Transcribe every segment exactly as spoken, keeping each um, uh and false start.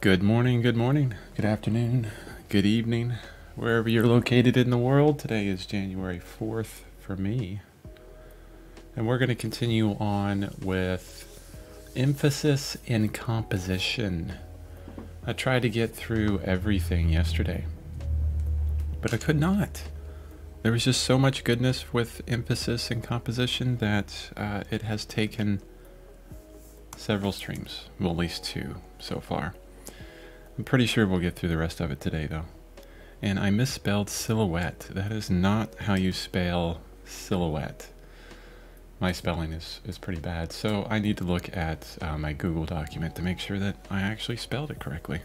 Good morning, good morning, good afternoon, good evening, wherever you're located in the world. Today is January fourth for me, and we're going to continue on with Emphasis in Composition. I tried to get through everything yesterday, but I could not. There was just so much goodness with Emphasis in Composition that uh, it has taken several streams, well, at least two so far. I'm pretty sure we'll get through the rest of it today, though. And I misspelled silhouette. That is not how you spell silhouette. My spelling is, is pretty bad, so I need to look at uh, my Google document to make sure that I actually spelled it correctly.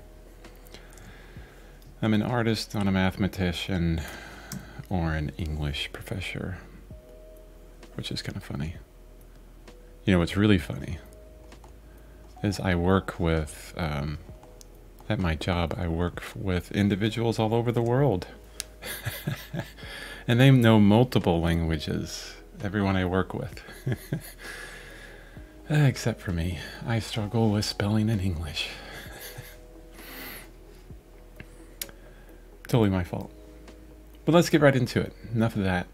I'm an artist, not a mathematician, or an English professor, which is kind of funny. You know, what's really funny is I work with... Um, At my job, I work with individuals all over the world. And they know multiple languages, everyone I work with. Except for me. I struggle with spelling in English. Totally my fault. But let's get right into it. Enough of that.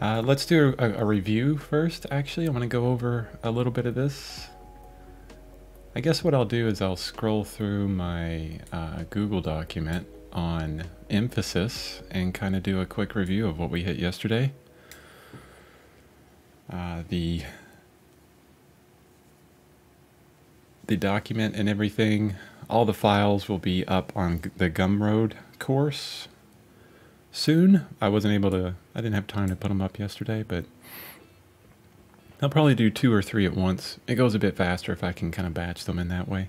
Uh, let's do a, a review first, actually. I'm going to go over a little bit of this. I guess what I'll do is I'll scroll through my uh, Google document on emphasis and kind of do a quick review of what we hit yesterday. Uh, the, the document and everything, all the files will be up on the Gumroad course soon. I wasn't able to, I didn't have time to put them up yesterday, but I'll probably do two or three at once. It goes a bit faster if I can kind of batch them in that way.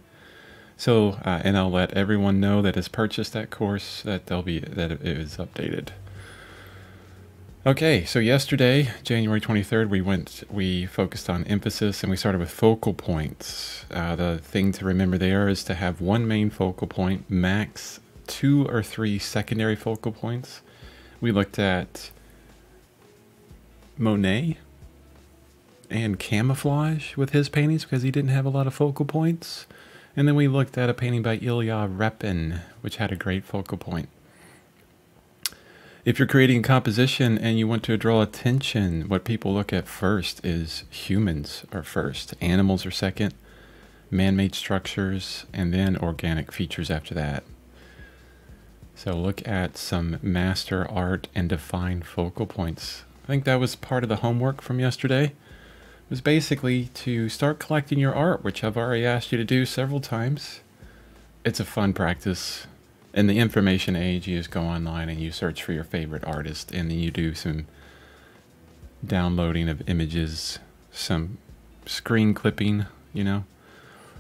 So, uh, and I'll let everyone know that has purchased that course that they'll be that it is updated. Okay, so yesterday, January twenty-third, we went we focused on emphasis and we started with focal points. Uh, the thing to remember there is to have one main focal point, max two or three secondary focal points. We looked at Monet and camouflage with his paintings because he didn't have a lot of focal points. And then we looked at a painting by Ilya Repin, which had a great focal point. If you're creating a composition and you want to draw attention, what people look at first is humans are first, animals are second, man-made structures, and then organic features after that. So look at some master art and define focal points. I think that was part of the homework from yesterday. Was basically to start collecting your art, which I've already asked you to do several times. It's a fun practice. In the information age, you just go online and you search for your favorite artist, and then you do some downloading of images, some screen clipping, you know,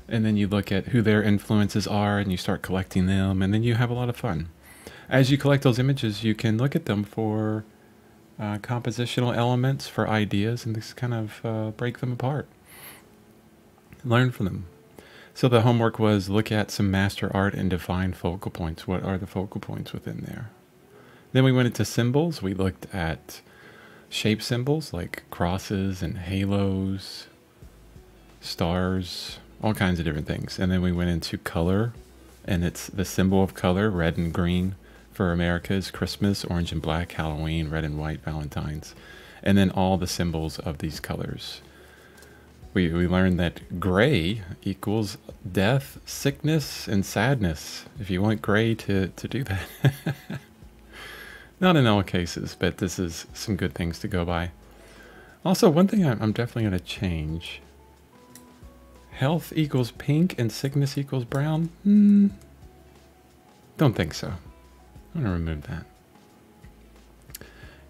and then you look at who their influences are and you start collecting them, and then you have a lot of fun. As you collect those images, you can look at them for Uh, compositional elements, for ideas, and just kind of uh, break them apart. Learn from them. So the homework was look at some master art and define focal points. What are the focal points within there? Then we went into symbols. We looked at shape symbols like crosses and halos, stars, all kinds of different things. And then we went into color, and it's the symbol of color, red and green. For America is Christmas, orange and black, Halloween, red and white, Valentine's, and then all the symbols of these colors. We, we learned that gray equals death, sickness, and sadness, if you want gray to, to do that. Not in all cases, but this is some good things to go by. Also, one thing I'm definitely going to change. Health equals pink and sickness equals brown? Hmm. Don't think so. I'm going to remove that.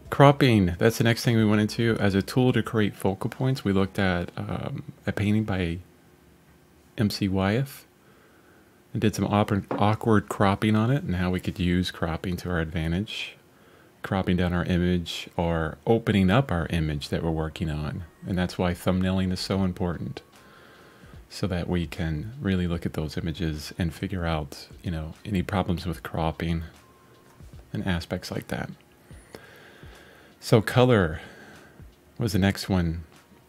Cropping, that's the next thing we went into. As a tool to create focal points, we looked at um, a painting by N C Wyeth and did some awkward cropping on it and how we could use cropping to our advantage. Cropping down our image or opening up our image that we're working on. And that's why thumbnailing is so important, so that we can really look at those images and figure out, you know, any problems with cropping and aspects like that. So color was the next one.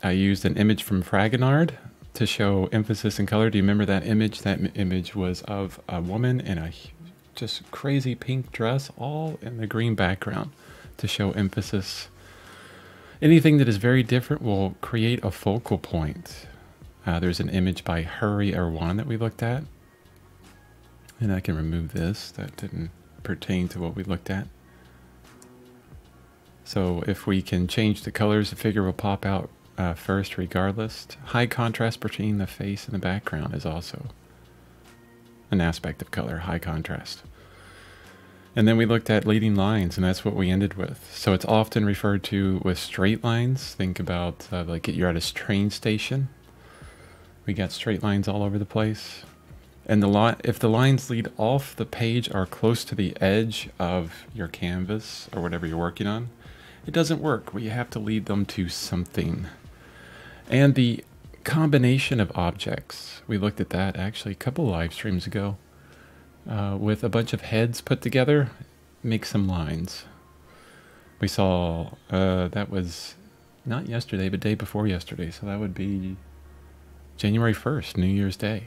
I used an image from Fragonard to show emphasis and color. Do you remember that image? That image was of a woman in a just crazy pink dress, all in the green background, to show emphasis. Anything that is very different will create a focal point. Uh, there's an image by Henri Erwan that we looked at. And I can remove this. That didn't pertain to what we looked at. So if we can change the colors, the figure will pop out uh, first regardless. High contrast between the face and the background is also an aspect of color, high contrast. And then we looked at leading lines, and that's what we ended with. So it's often referred to with straight lines. Think about uh, like you're at a train station. We got straight lines all over the place. And the li- if the lines lead off the page or close to the edge of your canvas or whatever you're working on, it doesn't work. We have to lead them to something. And the combination of objects, we looked at that actually a couple live streams ago. Uh, with a bunch of heads put together, make some lines. We saw, uh, that was not yesterday, but day before yesterday. So that would be January first, New Year's Day.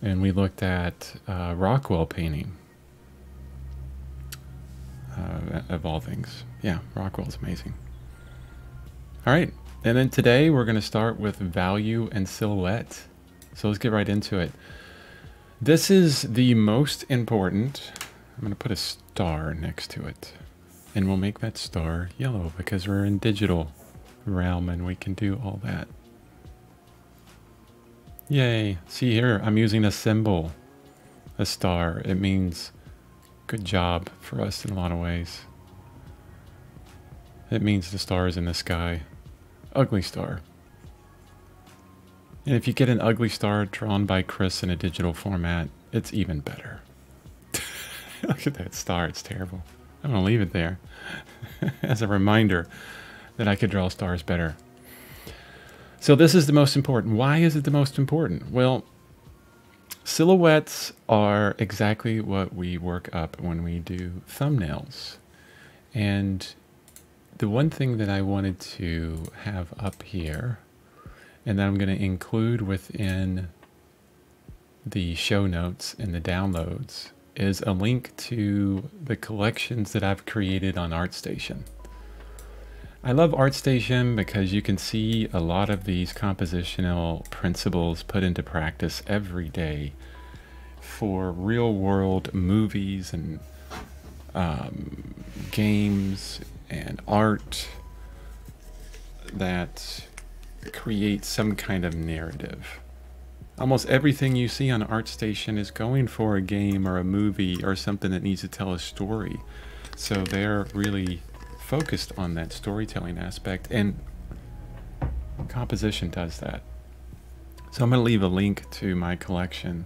And we looked at uh, Rockwell painting, uh, of all things. Yeah, Rockwell's amazing. All right, and then today we're gonna start with value and silhouette. So let's get right into it. This is the most important. I'm going to put a star next to it, and we'll make that star yellow because we're in digital realm and we can do all that. Yay. See here, I'm using a symbol, a star. It means good job for us in a lot of ways. It means the stars in the sky, ugly star. And if you get an ugly star drawn by Chris in a digital format, it's even better. Look at that star, it's terrible. I'm gonna leave it there as a reminder that I could draw stars better. So this is the most important. Why is it the most important? Well, silhouettes are exactly what we work up when we do thumbnails. And the one thing that I wanted to have up here, and then I'm going to include within the show notes and the downloads, is a link to the collections that I've created on ArtStation. I love ArtStation because you can see a lot of these compositional principles put into practice every day for real world movies and um, games and art that create some kind of narrative. Almost everything you see on ArtStation is going for a game or a movie or something that needs to tell a story. So they're really focused on that storytelling aspect, and composition does that. So I'm going to leave a link to my collection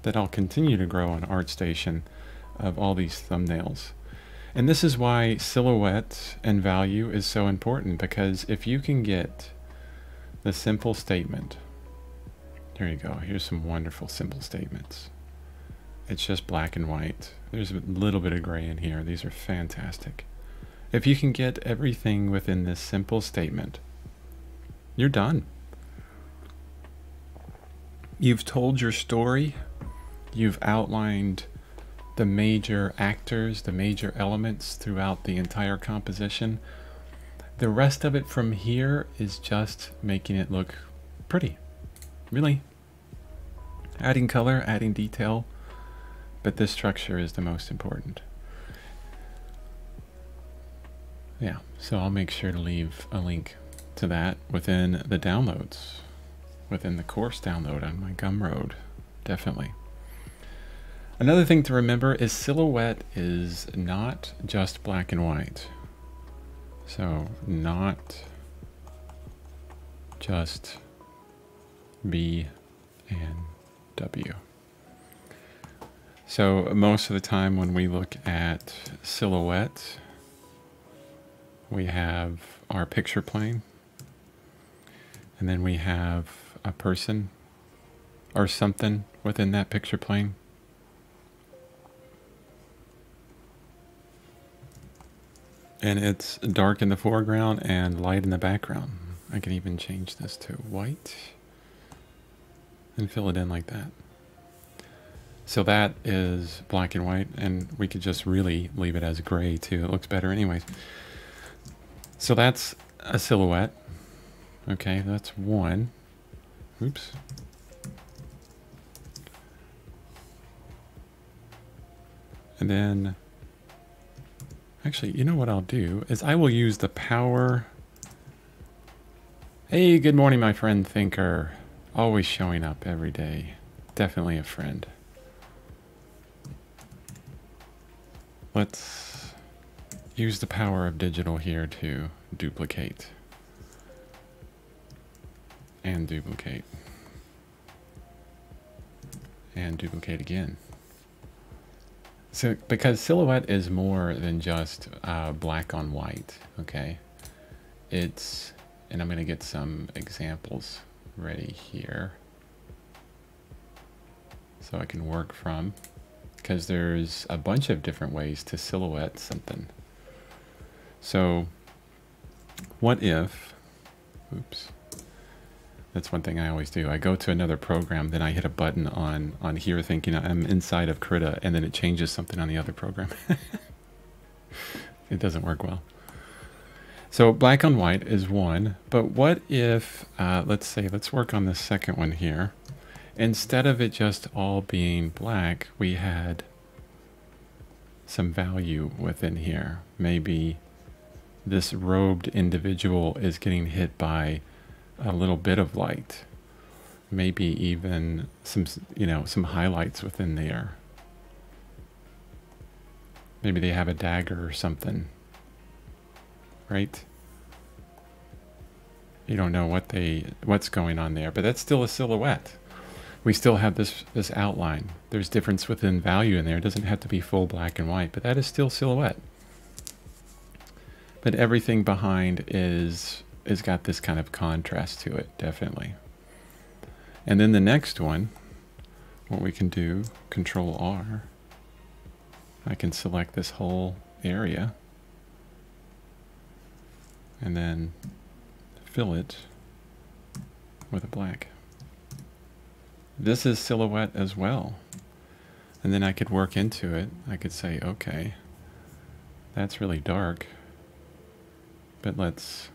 that I'll continue to grow on ArtStation of all these thumbnails. And this is why silhouette and value is so important, because if you can get the simple statement. There you go. Here's some wonderful simple statements. It's just black and white. There's a little bit of gray in here. These are fantastic. If you can get everything within this simple statement, you're done. You've told your story. You've outlined the major actors, the major elements throughout the entire composition. The rest of it from here is just making it look pretty, really. Adding color, adding detail, but this structure is the most important. Yeah, so I'll make sure to leave a link to that within the downloads, within the course download on my Gumroad, definitely. Another thing to remember is silhouette is not just black and white. So not just B and W. So most of the time when we look at silhouette, we have our picture plane, and then we have a person or something within that picture plane. And it's dark in the foreground and light in the background. I can even change this to white and fill it in like that. So that is black and white, and we could just really leave it as gray too. It looks better anyways. So that's a silhouette. Okay, that's one. Oops. And then, actually, you know what I'll do is I will use the power. Hey, good morning, my friend Thinker. Always showing up every day. Definitely a friend. Let's use the power of digital here to duplicate and duplicate and duplicate again. So, because silhouette is more than just uh, black on white, okay? It's, and I'm gonna get some examples ready here so I can work from, because there's a bunch of different ways to silhouette something. So what if, oops, that's one thing I always do. I go to another program, then I hit a button on, on here thinking I'm inside of Krita, and then it changes something on the other program. It doesn't work well. So black on white is one, but what if, uh, let's say, let's work on the second one here. Instead of it just all being black, we had some value within here. Maybe this robed individual is getting hit by a little bit of light, maybe even some, you know, some highlights within there. Maybe they have a dagger or something, right? You don't know what they, what's going on there, but that's still a silhouette. We still have this, this outline. There's difference within value in there. It doesn't have to be full black and white, but that is still silhouette. But everything behind is, it's got this kind of contrast to it, definitely. And then the next one, what we can do, Control R. I can select this whole area and then fill it with a black. This is silhouette as well. And then I could work into it. I could say, okay, that's really dark, but let's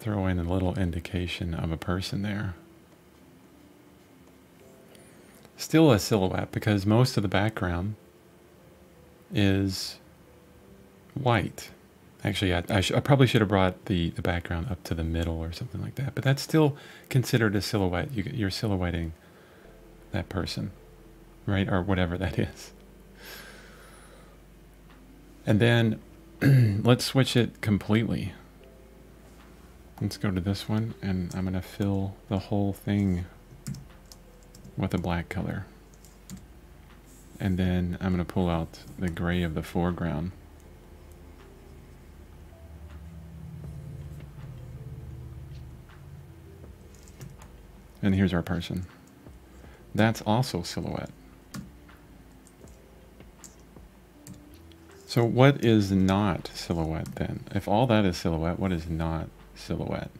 throw in a little indication of a person there. Still a silhouette, because most of the background is white. Actually, I, I, sh I probably should have brought the, the background up to the middle or something like that, but that's still considered a silhouette. You, you're silhouetting that person, right? Or whatever that is. And then let's switch it completely. Let's go to this one, and I'm going to fill the whole thing with a black color. And then I'm going to pull out the gray of the foreground. And here's our person. That's also silhouette. So what is not silhouette then? If all that is silhouette, what is not silhouette?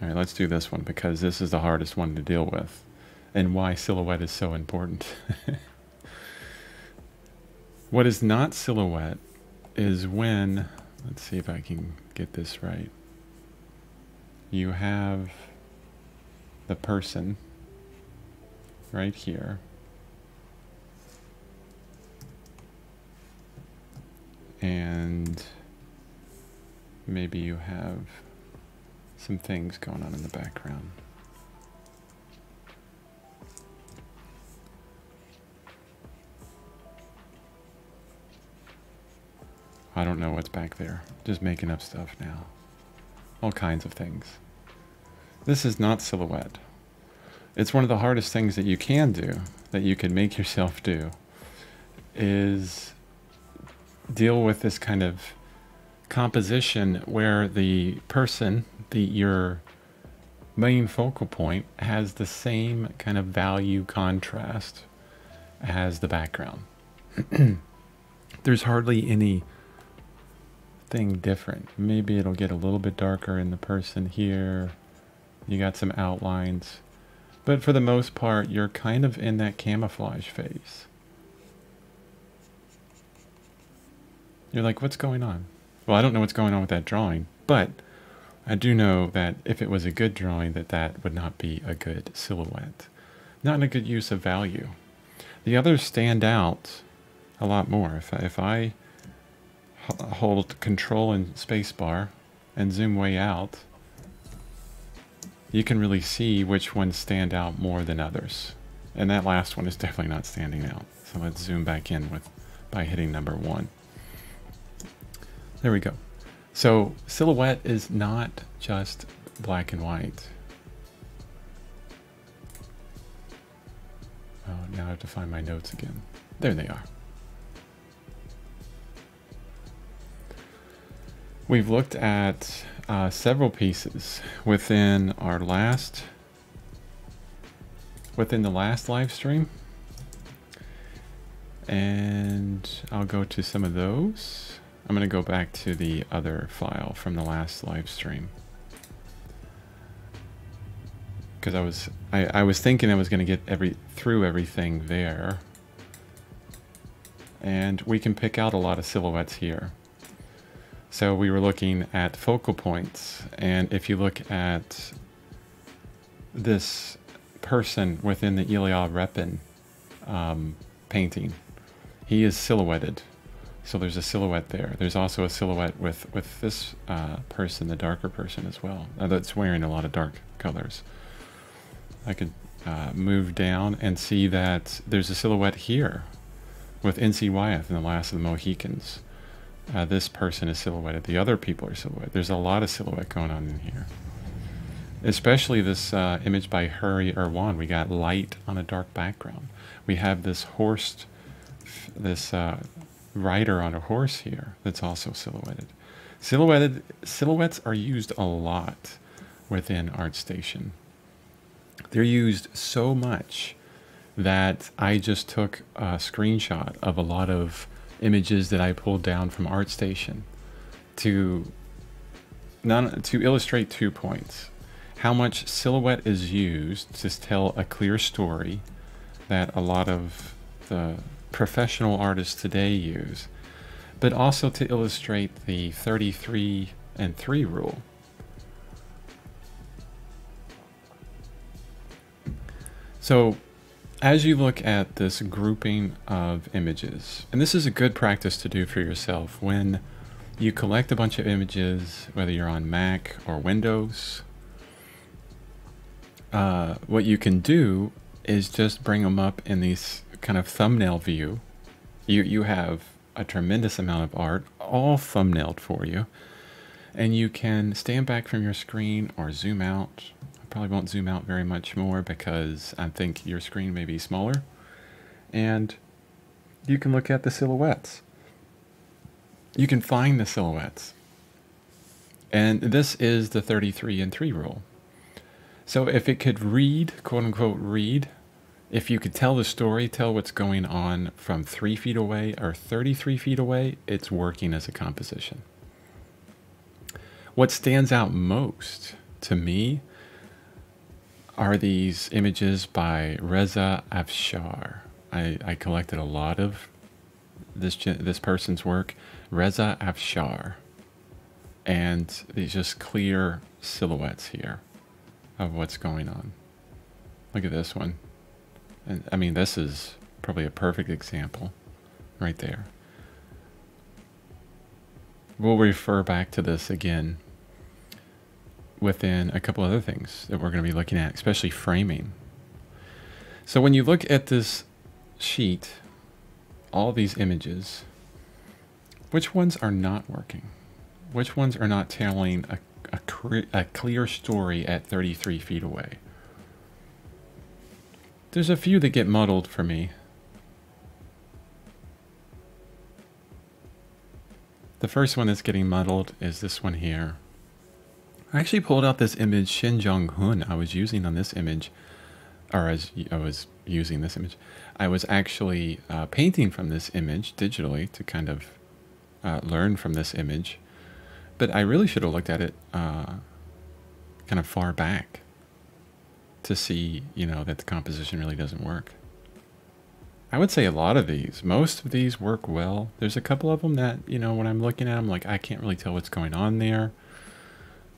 All right, let's do this one, because this is the hardest one to deal with, and why silhouette is so important. What is not silhouette is when, let's see if I can get this right, you have the person right here, and maybe you have some things going on in the background. I don't know what's back there. Just making up stuff now. All kinds of things. This is not silhouette. It's one of the hardest things that you can do, that you can make yourself do, is deal with this kind of composition where the person, the your main focal point, has the same kind of value contrast as the background. There's hardly anything different. Maybe it'll get a little bit darker in the person here. You got some outlines, But for the most part, you're kind of in that camouflage phase. You're like, what's going on? Well, I don't know what's going on with that drawing, but I do know that if it was a good drawing, that that would not be a good silhouette. Not a good use of value. The others stand out a lot more. If I, if I hold control and spacebar and zoom way out, you can really see which ones stand out more than others. And that last one is definitely not standing out. So let's zoom back in with by hitting number one. There we go. So silhouette is not just black and white. Oh, now I have to find my notes again. There they are. We've looked at uh, several pieces within our last, within the last live stream. And I'll go to some of those. I'm going to go back to the other file from the last live stream. Because I was I, I was thinking I was going to get every through everything there. And we can pick out a lot of silhouettes here. So we were looking at focal points. And if you look at this person within the Ilya Repin um, painting, he is silhouetted. So there's a silhouette there. There's also a silhouette with, with this uh, person, the darker person as well, uh, that's wearing a lot of dark colors. I could uh, move down and see that there's a silhouette here with N C Wyeth in The Last of the Mohicans. Uh, this person is silhouetted. The other people are silhouetted. There's a lot of silhouette going on in here. Especially this uh, image by Henri Erwan. We got light on a dark background. We have this horse, this... Uh, rider on a horse here that's also silhouetted. Silhouetted silhouettes are used a lot within ArtStation. They're used so much that I just took a screenshot of a lot of images that I pulled down from ArtStation to not to illustrate two points. How much silhouette is used to tell a clear story that a lot of the professional artists today use, but also to illustrate the thirty-three and three rule. So as you look at this grouping of images, and this is a good practice to do for yourself when you collect a bunch of images, whether you're on Mac or Windows, uh, what you can do is just bring them up in these kind of thumbnail view. You, you have a tremendous amount of art, all thumbnailed for you. And you can stand back from your screen or zoom out. I probably won't zoom out very much more because I think your screen may be smaller. And you can look at the silhouettes. You can find the silhouettes. And this is the thirty-three and three rule. So if it could read, quote unquote read, if you could tell the story, tell what's going on from three feet away or thirty-three feet away, it's working as a composition. What stands out most to me are these images by Reza Afshar. I, I collected a lot of this, this person's work, Reza Afshar. And these just clear silhouettes here of what's going on. Look at this one. And I mean, this is probably a perfect example right there. We'll refer back to this again within a couple other things that we're going to be looking at, especially framing. So when you look at this sheet, all these images, which ones are not working? Which ones are not telling a, a, a clear story at thirty-three feet away? There's a few that get muddled for me. The first one that's getting muddled is this one here. I actually pulled out this image, Shin Jong-hun. I was using on this image, or as I was using this image, I was actually uh, painting from this image digitally to kind of uh, learn from this image. But I really should have looked at it uh, kind of far back. to see, you know, that the composition really doesn't work. I would say a lot of these, most of these work well. There's a couple of them that, you know, when I'm looking at them, like, I can't really tell what's going on there.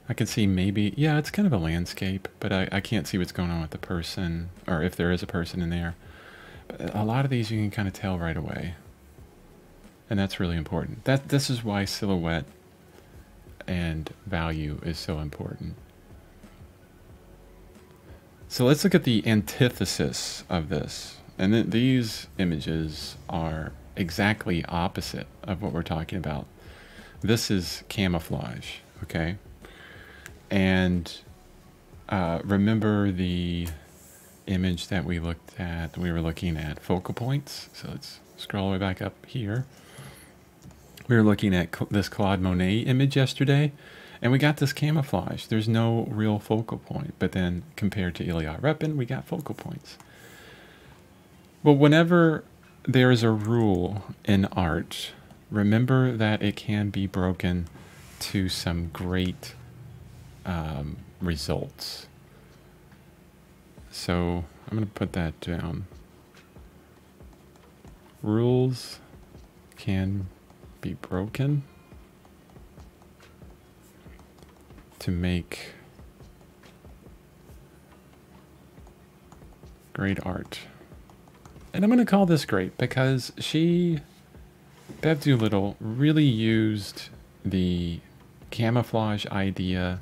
I can see maybe, yeah, it's kind of a landscape, but I, I can't see what's going on with the person, or if there is a person in there. But a lot of these you can kind of tell right away. And that's really important. That this is why silhouette and value is so important. So let's look at the antithesis of this. And th these images are exactly opposite of what we're talking about. This is camouflage, okay? And uh, remember the image that we looked at, we were looking at focal points. So let's scroll all the way back up here. We were looking at this Claude Monet image yesterday, and we got this camouflage. There's no real focal point, but then compared to Ilya Repin, we got focal points. Well, whenever there is a rule in art, remember that it can be broken to some great um, results. So I'm going to put that down. Rules can be broken to make great art. And I'm going to call this great because she, Bev Doolittle, really used the camouflage idea,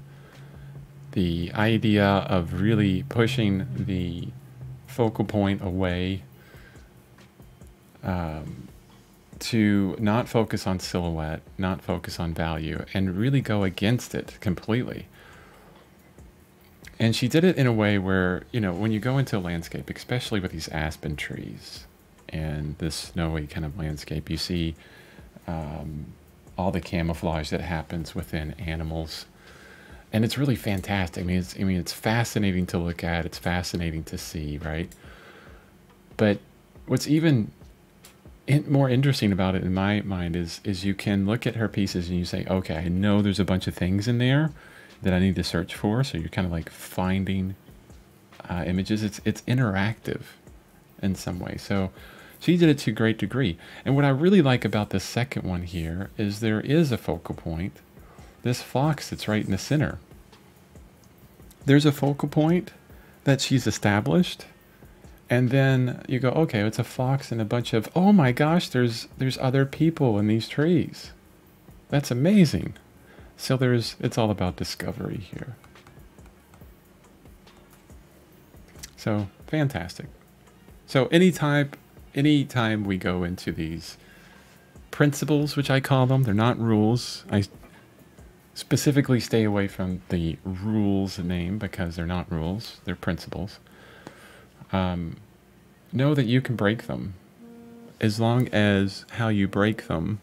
the idea of really pushing the focal point away um, to not focus on silhouette, not focus on value, and really go against it completely. And she did it in a way where, you know, when you go into a landscape, especially with these aspen trees and this snowy kind of landscape, you see um, all the camouflage that happens within animals. And it's really fantastic. I mean, it's, I mean, it's fascinating to look at. It's fascinating to see, right? But what's even in, more interesting about it in my mind is, is you can look at her pieces and you say, okay, I know there's a bunch of things in there that I need to search for. So you're kind of like finding uh, images. It's it's interactive in some way. So she did it to a great degree. And what I really like about this second one here is there is a focal point. This fox that's right in the center. There's a focal point that she's established. And then you go, okay, it's a fox and a bunch of, oh my gosh, there's there's other people in these trees. That's amazing. So there's, it's all about discovery here. So fantastic. So anytime, anytime we go into these principles, which I call them, they're not rules. I specifically stay away from the rules name because they're not rules, they're principles. Um, know that you can break them as long as how you break them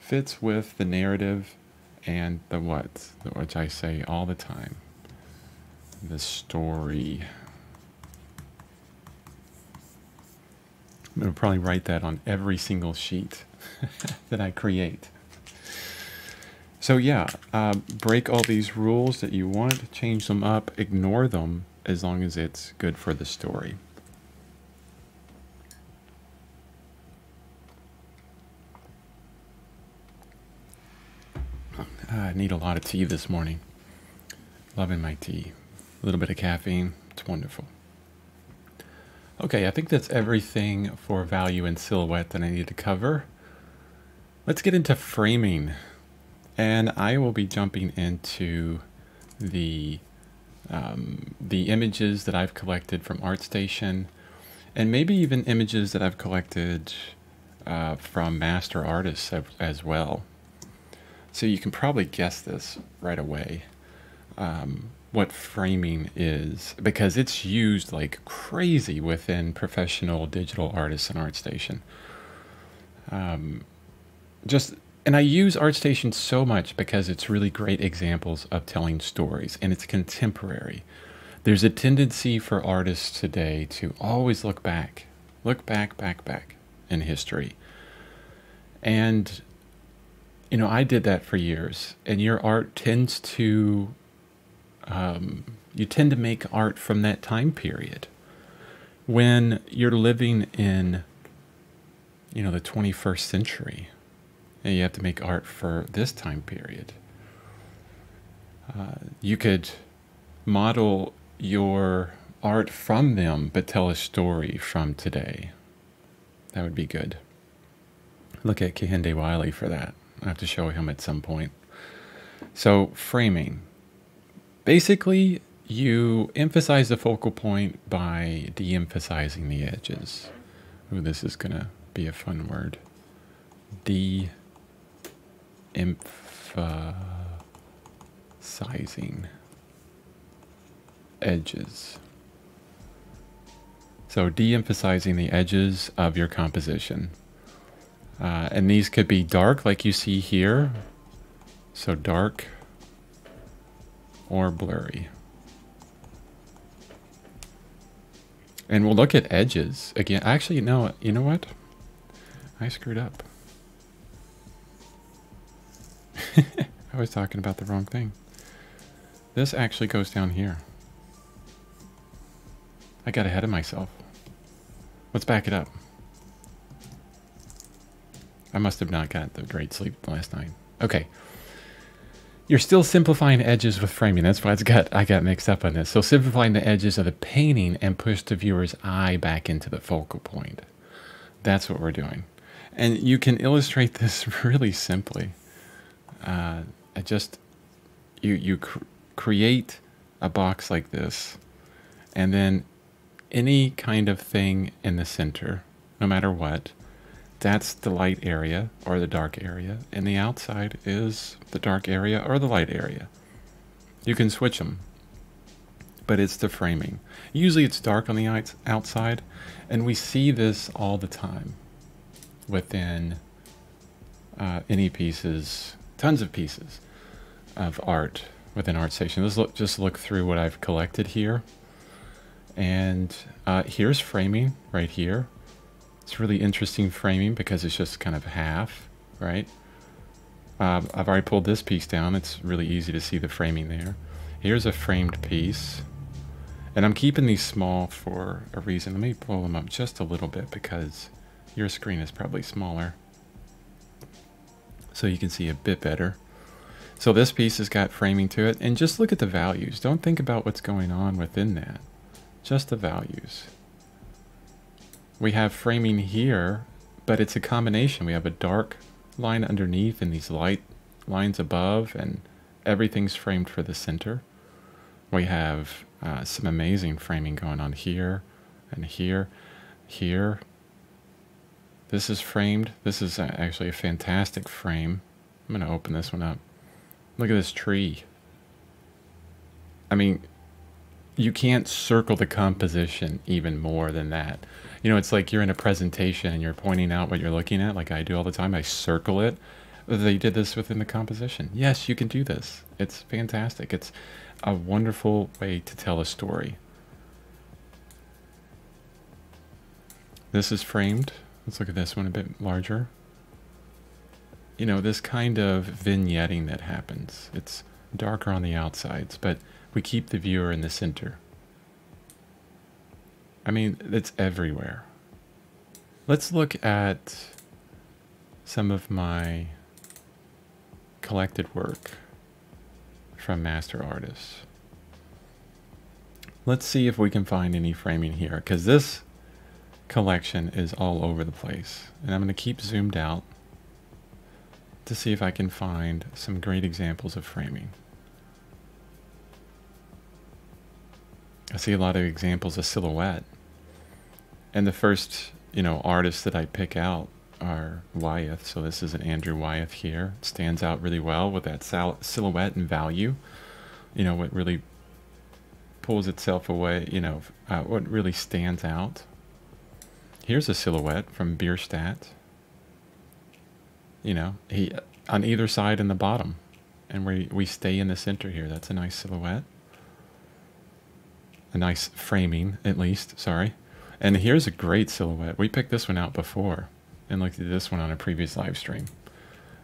fits with the narrative and the what, which I say all the time. The story. I'm going to probably write that on every single sheet that I create. So yeah, uh, break all these rules that you want, change them up, ignore them, as long as it's good for the story. I need a lot of tea this morning. Loving my tea. A little bit of caffeine. It's wonderful. Okay, I think that's everything for value and silhouette that I need to cover. Let's get into framing. And I will be jumping into the um, the images that I've collected from ArtStation, and maybe even images that I've collected uh, from master artists as well. So you can probably guess this right away, um, what framing is, because it's used like crazy within professional digital artists and ArtStation. Um, just, and I use ArtStation so much because it's really great examples of telling stories, and it's contemporary. There's a tendency for artists today to always look back, look back, back, back in history. And you know, I did that for years, and your art tends to um, You tend to make art from that time period. When you're living in, you know, the twenty-first century, and you have to make art for this time period, uh, you could model your art from them, but tell a story from today. That would be good. Look at Kehinde Wiley for that. I have to show him at some point. So framing. Basically, you emphasize the focal point by de-emphasizing the edges. Ooh, this is gonna be a fun word. De-emphasizing edges. So de-emphasizing the edges of your composition. Uh, and these could be dark, like you see here. So dark or blurry. And we'll look at edges again. Actually, no, you know what? I screwed up. I was talking about the wrong thing. This actually goes down here. I got ahead of myself. Let's back it up. I must have not got the great sleep last night. Okay. You're still simplifying edges with framing. That's why it's got, I got mixed up on this. So simplifying the edges of the painting and push the viewer's eye back into the focal point. That's what we're doing. And you can illustrate this really simply. Uh, I just, you, you cr create a box like this, and then any kind of thing in the center, no matter what. That's the light area or the dark area, and the outside is the dark area or the light area. You can switch them, but it's the framing. Usually it's dark on the outside, and we see this all the time within uh, any pieces, tons of pieces of art within ArtStation. Let's look, just look through what I've collected here. And uh, here's framing right here. It's really interesting framing because it's just kind of half, right? Uh, I've already pulled this piece down. It's really easy to see the framing there. Here's a framed piece. And I'm keeping these small for a reason. Let me pull them up just a little bit because your screen is probably smaller, so you can see a bit better. So this piece has got framing to it. And just look at the values. Don't think about what's going on within that. Just the values. We have framing here, but it's a combination. We have a dark line underneath and these light lines above, and everything's framed for the center. We have uh, some amazing framing going on here and here, here. This is framed. This is actually a fantastic frame. I'm gonna open this one up. Look at this tree. I mean, you can't circle the composition even more than that. You know, it's like you're in a presentation and you're pointing out what you're looking at, like I do all the time. I circle it. They did this within the composition. Yes, you can do this. It's fantastic. It's a wonderful way to tell a story. This is framed. Let's look at this one a bit larger. You know, this kind of vignetting that happens. It's darker on the outsides, but we keep the viewer in the center. I mean, it's everywhere. Let's look at some of my collected work from master artists. Let's see if we can find any framing here, because this collection is all over the place. And I'm going to keep zoomed out to see if I can find some great examples of framing. I see a lot of examples of silhouette. And the first, you know, artists that I pick out are Wyeth. So this is an Andrew Wyeth here. It stands out really well with that silhouette and value. You know, what really pulls itself away, you know, uh, what really stands out. Here's a silhouette from Bierstadt. You know, he on either side in the bottom. And we, we stay in the center here. That's a nice silhouette. A nice framing, at least, sorry. And here's a great silhouette. We picked this one out before and looked at this one on a previous live stream.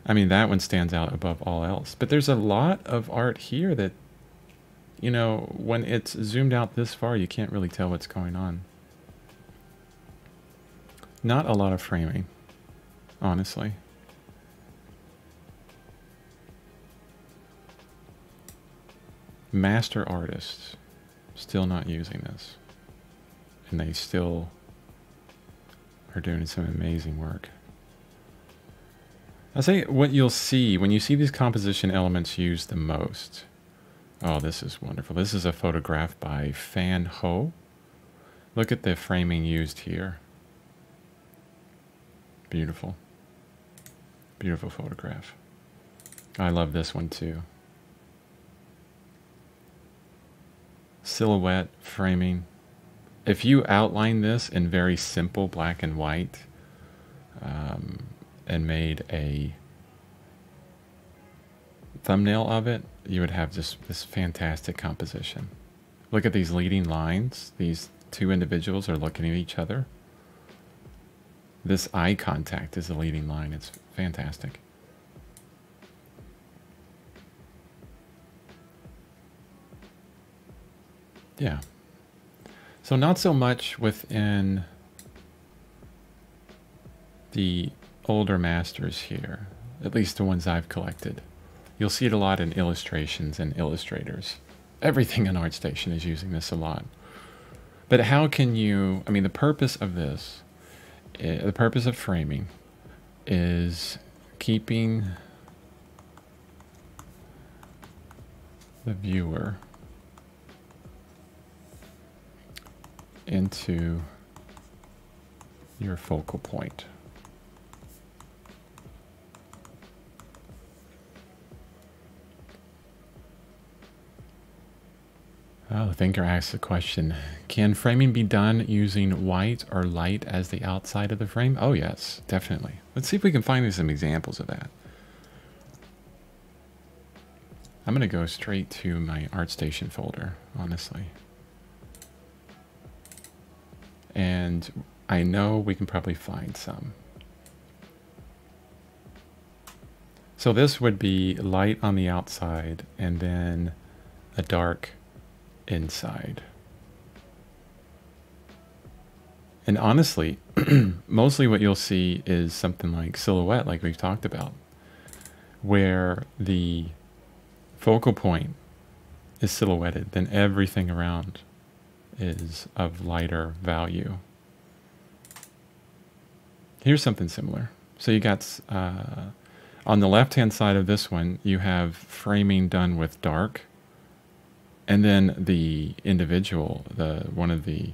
I mean, that one stands out above all else. But there's a lot of art here that you know, when it's zoomed out this far, you can't really tell what's going on. Not a lot of framing, honestly. Master artists still not using this, and they still are doing some amazing work. I'll say what you'll see when you see these composition elements used the most. Oh, this is wonderful. This is a photograph by Fan Ho. Look at the framing used here. Beautiful. Beautiful photograph. I love this one too. Silhouette framing. If you outline this in very simple black and white um, and made a thumbnail of it, you would have just this fantastic composition. Look at these leading lines. These two individuals are looking at each other. This eye contact is the leading line. It's fantastic. Yeah. So not so much within the older masters here, at least the ones I've collected. You'll see it a lot in illustrations and illustrators. Everything on ArtStation is using this a lot. But how can you, I mean, the purpose of this, the purpose of framing is keeping the viewer into your focal point. Oh, the thinker asks the question, can framing be done using white or light as the outside of the frame? Oh yes, definitely. Let's see if we can find some examples of that. I'm gonna go straight to my ArtStation folder, honestly. And I know we can probably find some. So this would be light on the outside and then a dark inside. And honestly, mostly what you'll see is something like silhouette, like we've talked about, where the focal point is silhouetted, then everything around is of lighter value. Here's something similar. So you got, uh, on the left-hand side of this one, you have framing done with dark, and then the individual, the one of the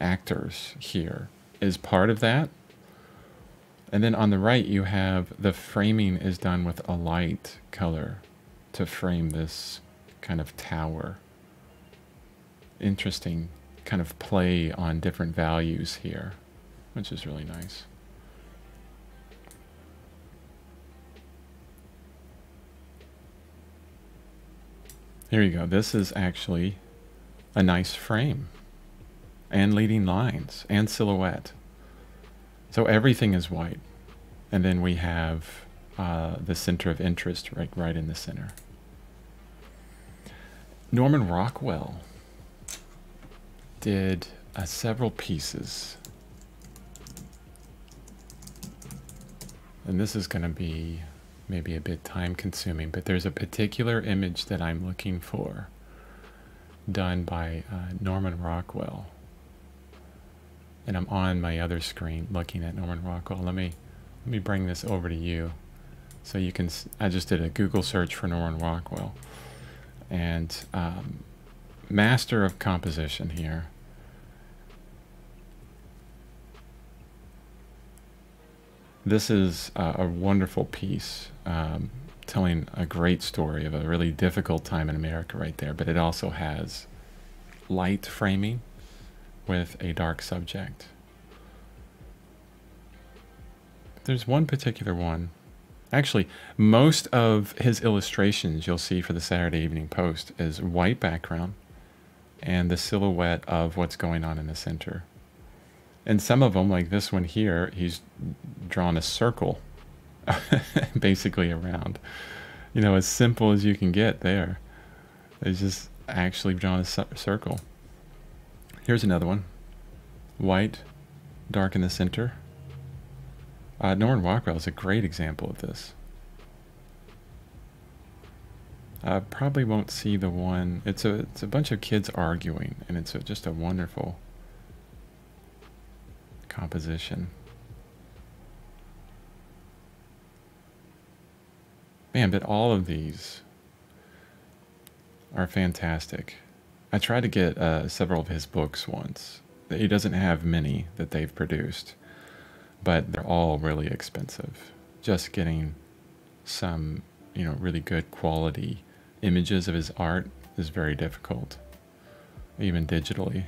actors here, is part of that. And then on the right, you have the framing is done with a light color to frame this kind of tower. Interesting kind of play on different values here, which is really nice. Here you go. This is actually a nice frame and leading lines and silhouette. So everything is white. And then we have uh, the center of interest right, right in the center. Norman Rockwell did uh, several pieces. And this is going to be maybe a bit time consuming, but there's a particular image that I'm looking for done by uh, Norman Rockwell. And I'm on my other screen looking at Norman Rockwell. Let me let me bring this over to you so you can s I just did a Google search for Norman Rockwell. And um, master of composition here. This is uh, a wonderful piece, um, telling a great story of a really difficult time in America right there, but it also has light framing with a dark subject. There's one particular one. Actually, most of his illustrations you'll see for the Saturday Evening Post is white background and the silhouette of what's going on in the center. And some of them, like this one here, he's drawn a circle basically around. You know, as simple as you can get there. It's just actually drawn a circle. Here's another one. White, dark in the center. Uh, Norman Rockwell is a great example of this. I probably won't see the one. It's a, it's a bunch of kids arguing, and it's a, just a wonderful composition. Man, but all of these are fantastic. I tried to get uh, several of his books once. He doesn't have many that they've produced, but they're all really expensive. Just getting some, you know, really good quality images of his art is very difficult, even digitally.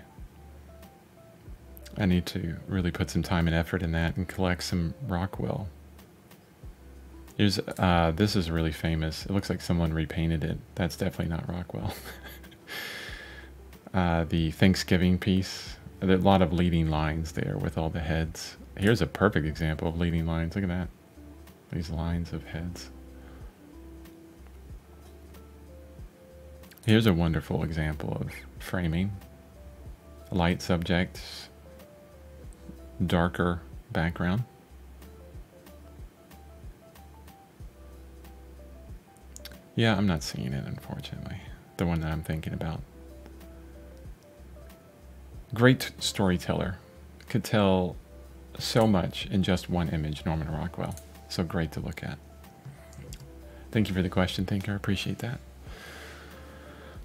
I need to really put some time and effort in that and collect some Rockwell. Here's, uh, this is really famous. It looks like someone repainted it. That's definitely not Rockwell. uh, the Thanksgiving piece. There are a lot of leading lines there with all the heads. Here's a perfect example of leading lines. Look at that. These lines of heads. Here's a wonderful example of framing. Light subjects, darker background. Yeah, I'm not seeing it, unfortunately. The one that I'm thinking about. Great storyteller. Could tell so much in just one image, Norman Rockwell. So great to look at. Thank you for the question, Thinker. I appreciate that.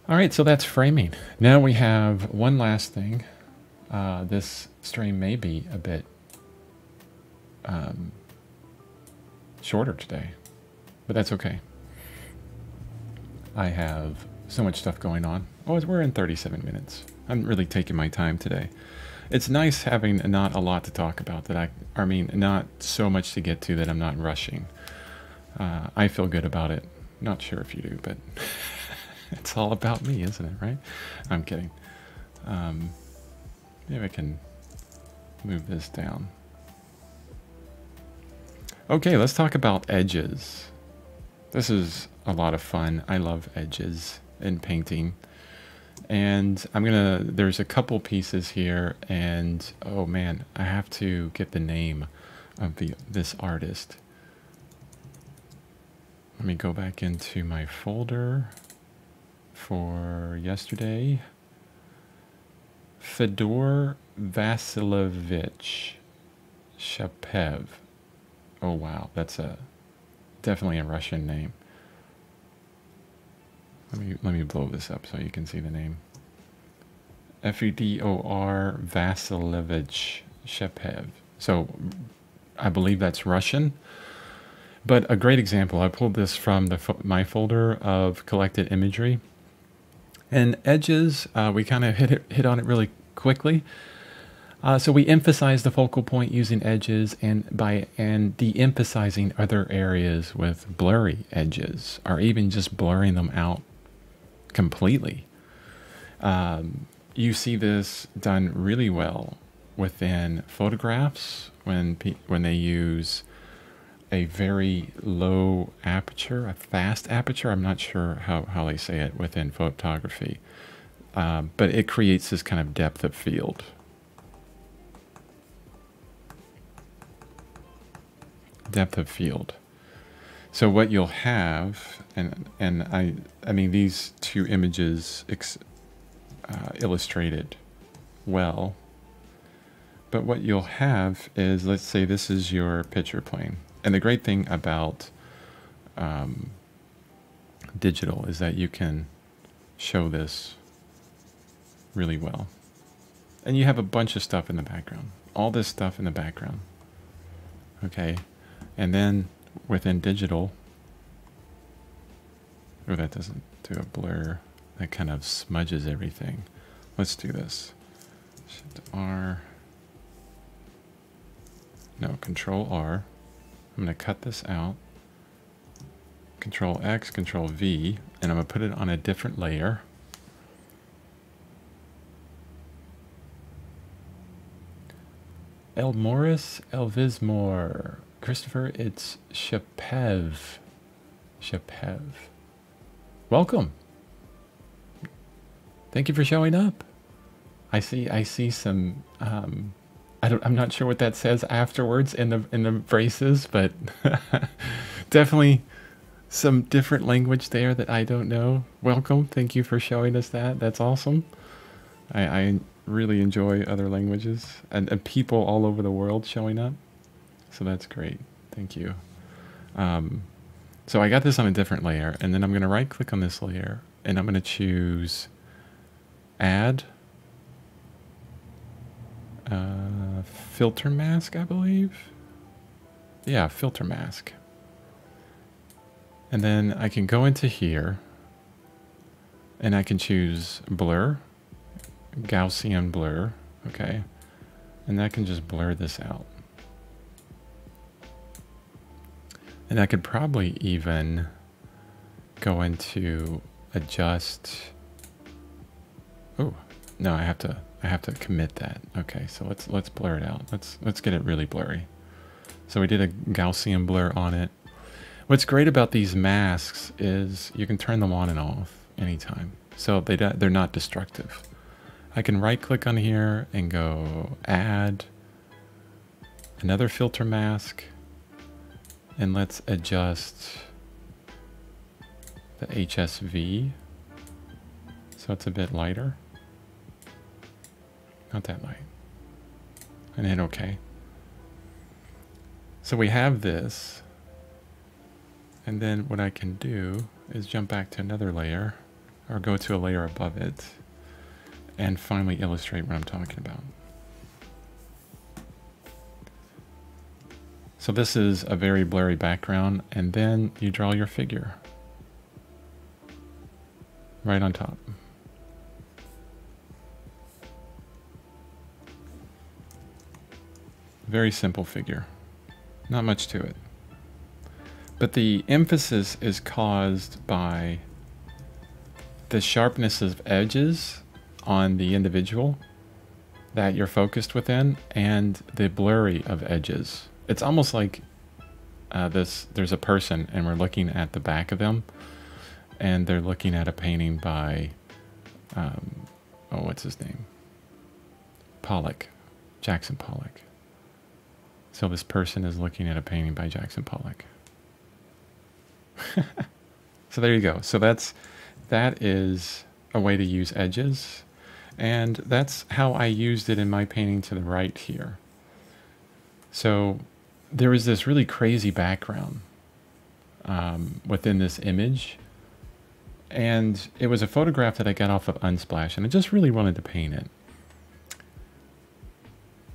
All right, so that's framing. Now we have one last thing. Uh, this stream may be a bit um, shorter today, but that's okay. I have so much stuff going on. Oh, we're in thirty-seven minutes. I'm really taking my time today. It's nice having not a lot to talk about that I, I mean, not so much to get to that I'm not rushing. Uh, I feel good about it. Not sure if you do, but it's all about me, isn't it, right? I'm kidding. Um, maybe I can move this down. Okay, let's talk about edges. This is a lot of fun. I love edges in painting. And I'm gonna, there's a couple pieces here, and oh man, I have to get the name of the this artist. Let me go back into my folder for yesterday. Fedor Vasilevich Shepev. Oh wow, that's a definitely a Russian name. Let me let me blow this up so you can see the name. F E D O R Vasilevich Shepev. So I believe that's Russian. But a great example, I pulled this from the fo my folder of collected imagery. And edges, uh, we kind of hit it, hit on it really quickly. Uh, so we emphasize the focal point using edges, and by and de-emphasizing other areas with blurry edges, or even just blurring them out completely. Um, you see this done really well within photographs when pe when they use a very low aperture, a fast aperture. I'm not sure how, how they say it within photography, um, but it creates this kind of depth of field. Depth of field. So what you'll have, and and I, I mean, these two images ex, uh, illustrated well, but what you'll have is, let's say this is your picture plane. And the great thing about um, digital is that you can show this really well. And you have a bunch of stuff in the background. All this stuff in the background. Okay. And then within digital, oh, that doesn't do a blur. That kind of smudges everything. Let's do this. Shift R. No, Control R. I'm going to cut this out, Control X, Control V, and I'm going to put it on a different layer. El Morris, Elvismore, Christopher, it's Shepev. Shepev. Welcome. Thank you for showing up. I see. I see some. Um, I don't. I'm not sure what that says afterwards in the in the braces, but definitely some different language there that I don't know. Welcome. Thank you for showing us that. That's awesome. I, I really enjoy other languages and, and people all over the world showing up. So that's great. Thank you. Um, so I got this on a different layer, and then I'm going to right click on this layer and I'm going to choose add uh, filter mask, I believe. Yeah, filter mask. And then I can go into here and I can choose blur, Gaussian blur. Okay. And that can just blur this out. And I could probably even go into adjust. Oh, no, I have to, I have to commit that. Okay. So let's, let's blur it out. Let's, let's get it really blurry. So we did a Gaussian blur on it. What's great about these masks is you can turn them on and off anytime. So they, they're not destructive. I can right click on here and go add another filter mask. And let's adjust the H S V so it's a bit lighter. Not that light. And hit OK. So we have this. And then what I can do is jump back to another layer or go to a layer above it and finally illustrate what I'm talking about. So this is a very blurry background, and then you draw your figure right on top. Very simple figure, not much to it. But the emphasis is caused by the sharpness of edges on the individual that you're focused within and the blurry of edges. It's almost like uh, this. There's a person and we're looking at the back of them and they're looking at a painting by, um, oh, what's his name? Pollock, Jackson Pollock. So this person is looking at a painting by Jackson Pollock. So there you go. So that's, that is a way to use edges. And that's how I used it in my painting to the right here. So there is this really crazy background um, within this image. And it was a photograph that I got off of Unsplash, and I just really wanted to paint it.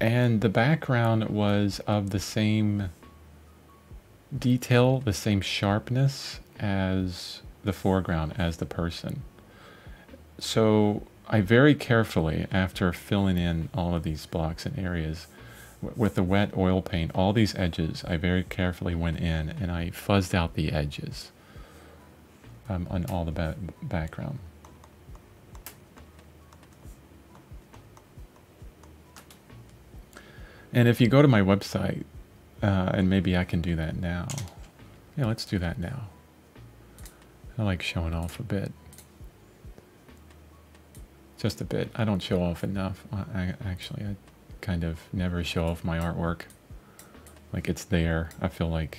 And the background was of the same detail, the same sharpness as the foreground, as the person. So I very carefully, after filling in all of these blocks and areas, with the wet oil paint, all these edges, I very carefully went in and I fuzzed out the edges um, on all the ba background. And if you go to my website, uh, and maybe I can do that now. Yeah, let's do that now. I like showing off a bit. Just a bit. I don't show off enough. I, I actually, I kind of never show off my artwork. Like, it's there. I feel like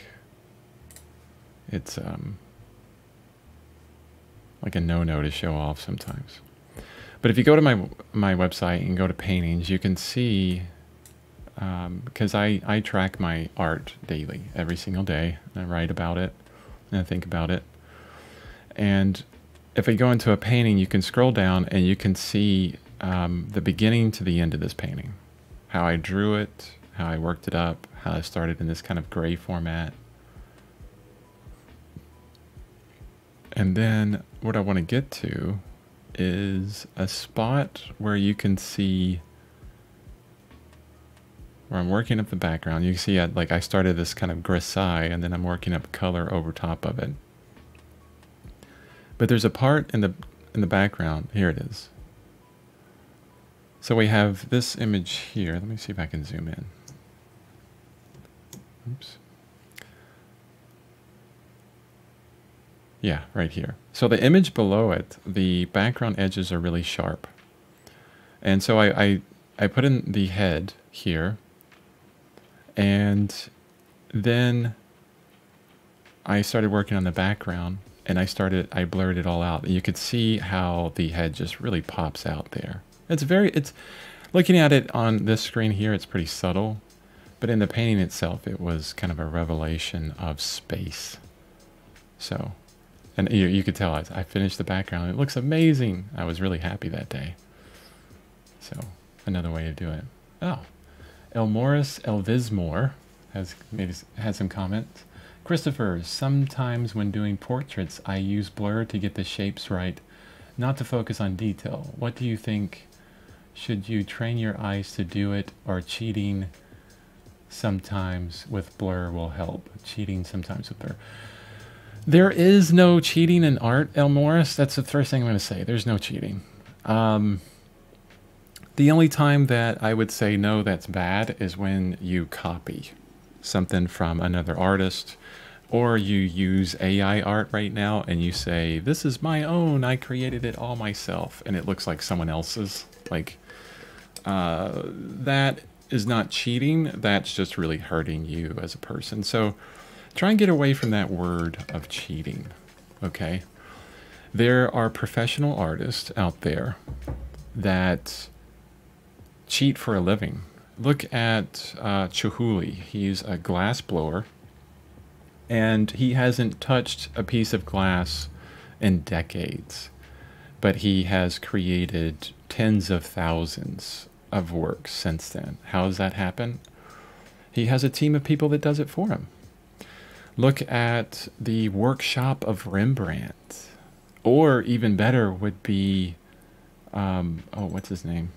it's um, like a no-no to show off sometimes. But if you go to my my website and go to paintings, you can see, um, because I, I track my art daily, every single day. And I write about it and I think about it. And if I go into a painting, you can scroll down and you can see um, the beginning to the end of this painting. How I drew it, how I worked it up, how I started in this kind of gray format. And then what I want to get to is a spot where you can see where I'm working up the background. You can see I, like I started this kind of grisaille and then I'm working up color over top of it. But there's a part in the in the background. Here it is. So we have this image here. Let me see if I can zoom in. Oops. Yeah, right here. So the image below it, the background edges are really sharp. And so I, I, I put in the head here, and then I started working on the background, and I started, I blurred it all out. And you could see how the head just really pops out there. It's very, it's, looking at it on this screen here, it's pretty subtle, but in the painting itself, it was kind of a revelation of space. So, and you, you could tell I, I finished the background. It looks amazing. I was really happy that day. So another way to do it. Oh, Elmoris Elvismore has made had some comments. Christopher, sometimes when doing portraits, I use blur to get the shapes right, not to focus on detail. What do you think? Should you train your eyes to do it, or cheating sometimes with blur will help? Cheating sometimes with blur. There is no cheating in art, Elmoris. That's the first thing I'm going to say. There's no cheating. Um, the only time that I would say no, that's bad, is when you copy something from another artist, or you use A I art right now and you say, this is my own, I created it all myself, and it looks like someone else's. Like, uh, that is not cheating. That's just really hurting you as a person. So try and get away from that word of cheating, okay? There are professional artists out there that cheat for a living. Look at uh, Chihuly. He's a glass blower, and he hasn't touched a piece of glass in decades, but he has created tens of thousands of works since then. How does that happen? He has a team of people that does it for him. Look at the workshop of Rembrandt, or even better would be, um, oh, what's his name?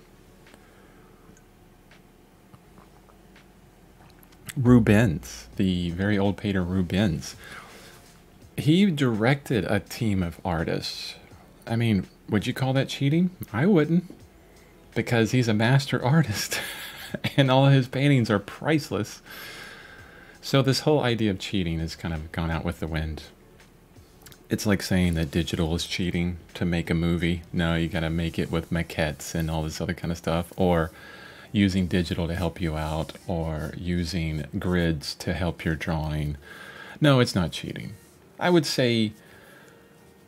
Rubens, the very old painter Rubens. He directed a team of artists. I mean, would you call that cheating? I wouldn't, because he's a master artist and all his paintings are priceless. So this whole idea of cheating has kind of gone out with the wind. It's like saying that digital is cheating to make a movie. No, you got to make it with maquettes and all this other kind of stuff, or using digital to help you out, or using grids to help your drawing. No, it's not cheating. I would say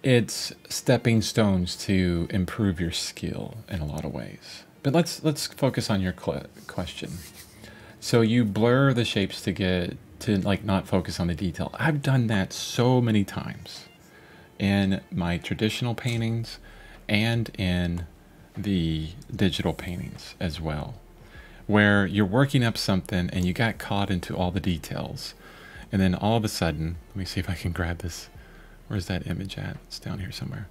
it's stepping stones to improve your skill in a lot of ways. But let's let's focus on your question. So you blur the shapes to get to like not focus on the detail. I've done that so many times in my traditional paintings and in the digital paintings as well, where you're working up something and you got caught into all the details. And then all of a sudden, let me see if I can grab this. Where's that image at? It's down here somewhere.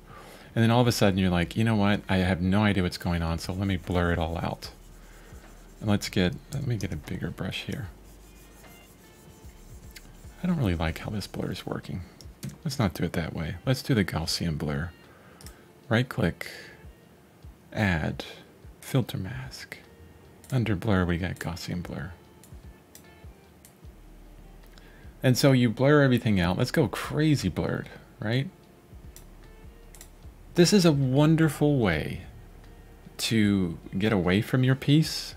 And then all of a sudden you're like, you know what? I have no idea what's going on. So let me blur it all out. And let's get, let me get a bigger brush here. I don't really like how this blur is working. Let's not do it that way. Let's do the Gaussian blur. Right click, add, filter mask. Under blur, we got Gaussian blur. And so you blur everything out. Let's go crazy blurred, right? This is a wonderful way to get away from your piece,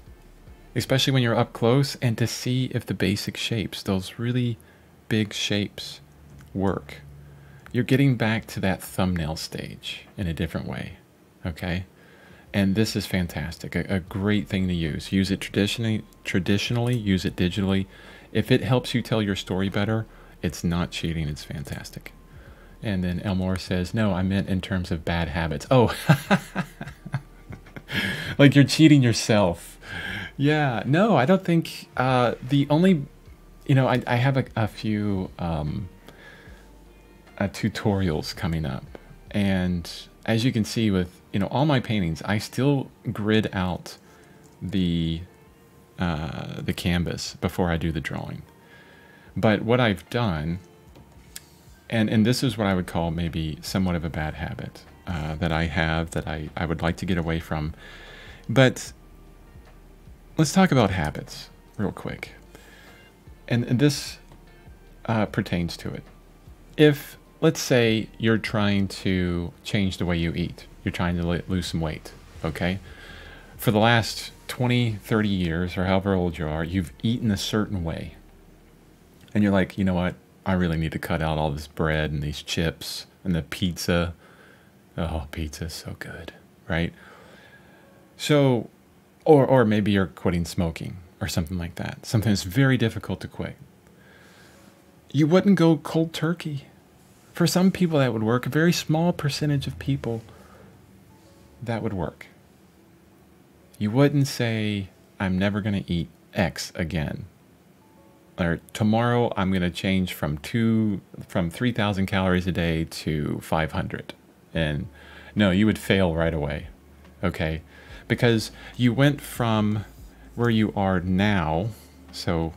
especially when you're up close, and to see if the basic shapes, those really big shapes, work. You're getting back to that thumbnail stage in a different way, okay? And this is fantastic, a, a great thing to use. Use it traditionally, traditionally, use it digitally. If it helps you tell your story better, it's not cheating, it's fantastic. And then Elmore says, no, I meant in terms of bad habits. Oh, like you're cheating yourself. Yeah, no, I don't think, uh, the only, you know, I, I have a, a few um, uh, tutorials coming up. And as you can see with, you know, all my paintings, I still grid out the uh, the canvas before I do the drawing. But what I've done, and, and this is what I would call maybe somewhat of a bad habit uh, that I have that I, I would like to get away from. But let's talk about habits real quick. And, and this uh, pertains to it. If let's say you're trying to change the way you eat. You're trying to lose some weight, okay? For the last twenty, thirty years, or however old you are, you've eaten a certain way. And you're like, you know what? I really need to cut out all this bread and these chips and the pizza. Oh, pizza's so good, right? So, or, or maybe you're quitting smoking or something like that. Something that's very difficult to quit. You wouldn't go cold turkey. For some people that would work, a very small percentage of people that would work. You wouldn't say, I'm never going to eat X again. Or tomorrow I'm going to change from two, from three thousand calories a day to five hundred. And no, you would fail right away. Okay. Because you went from where you are now. So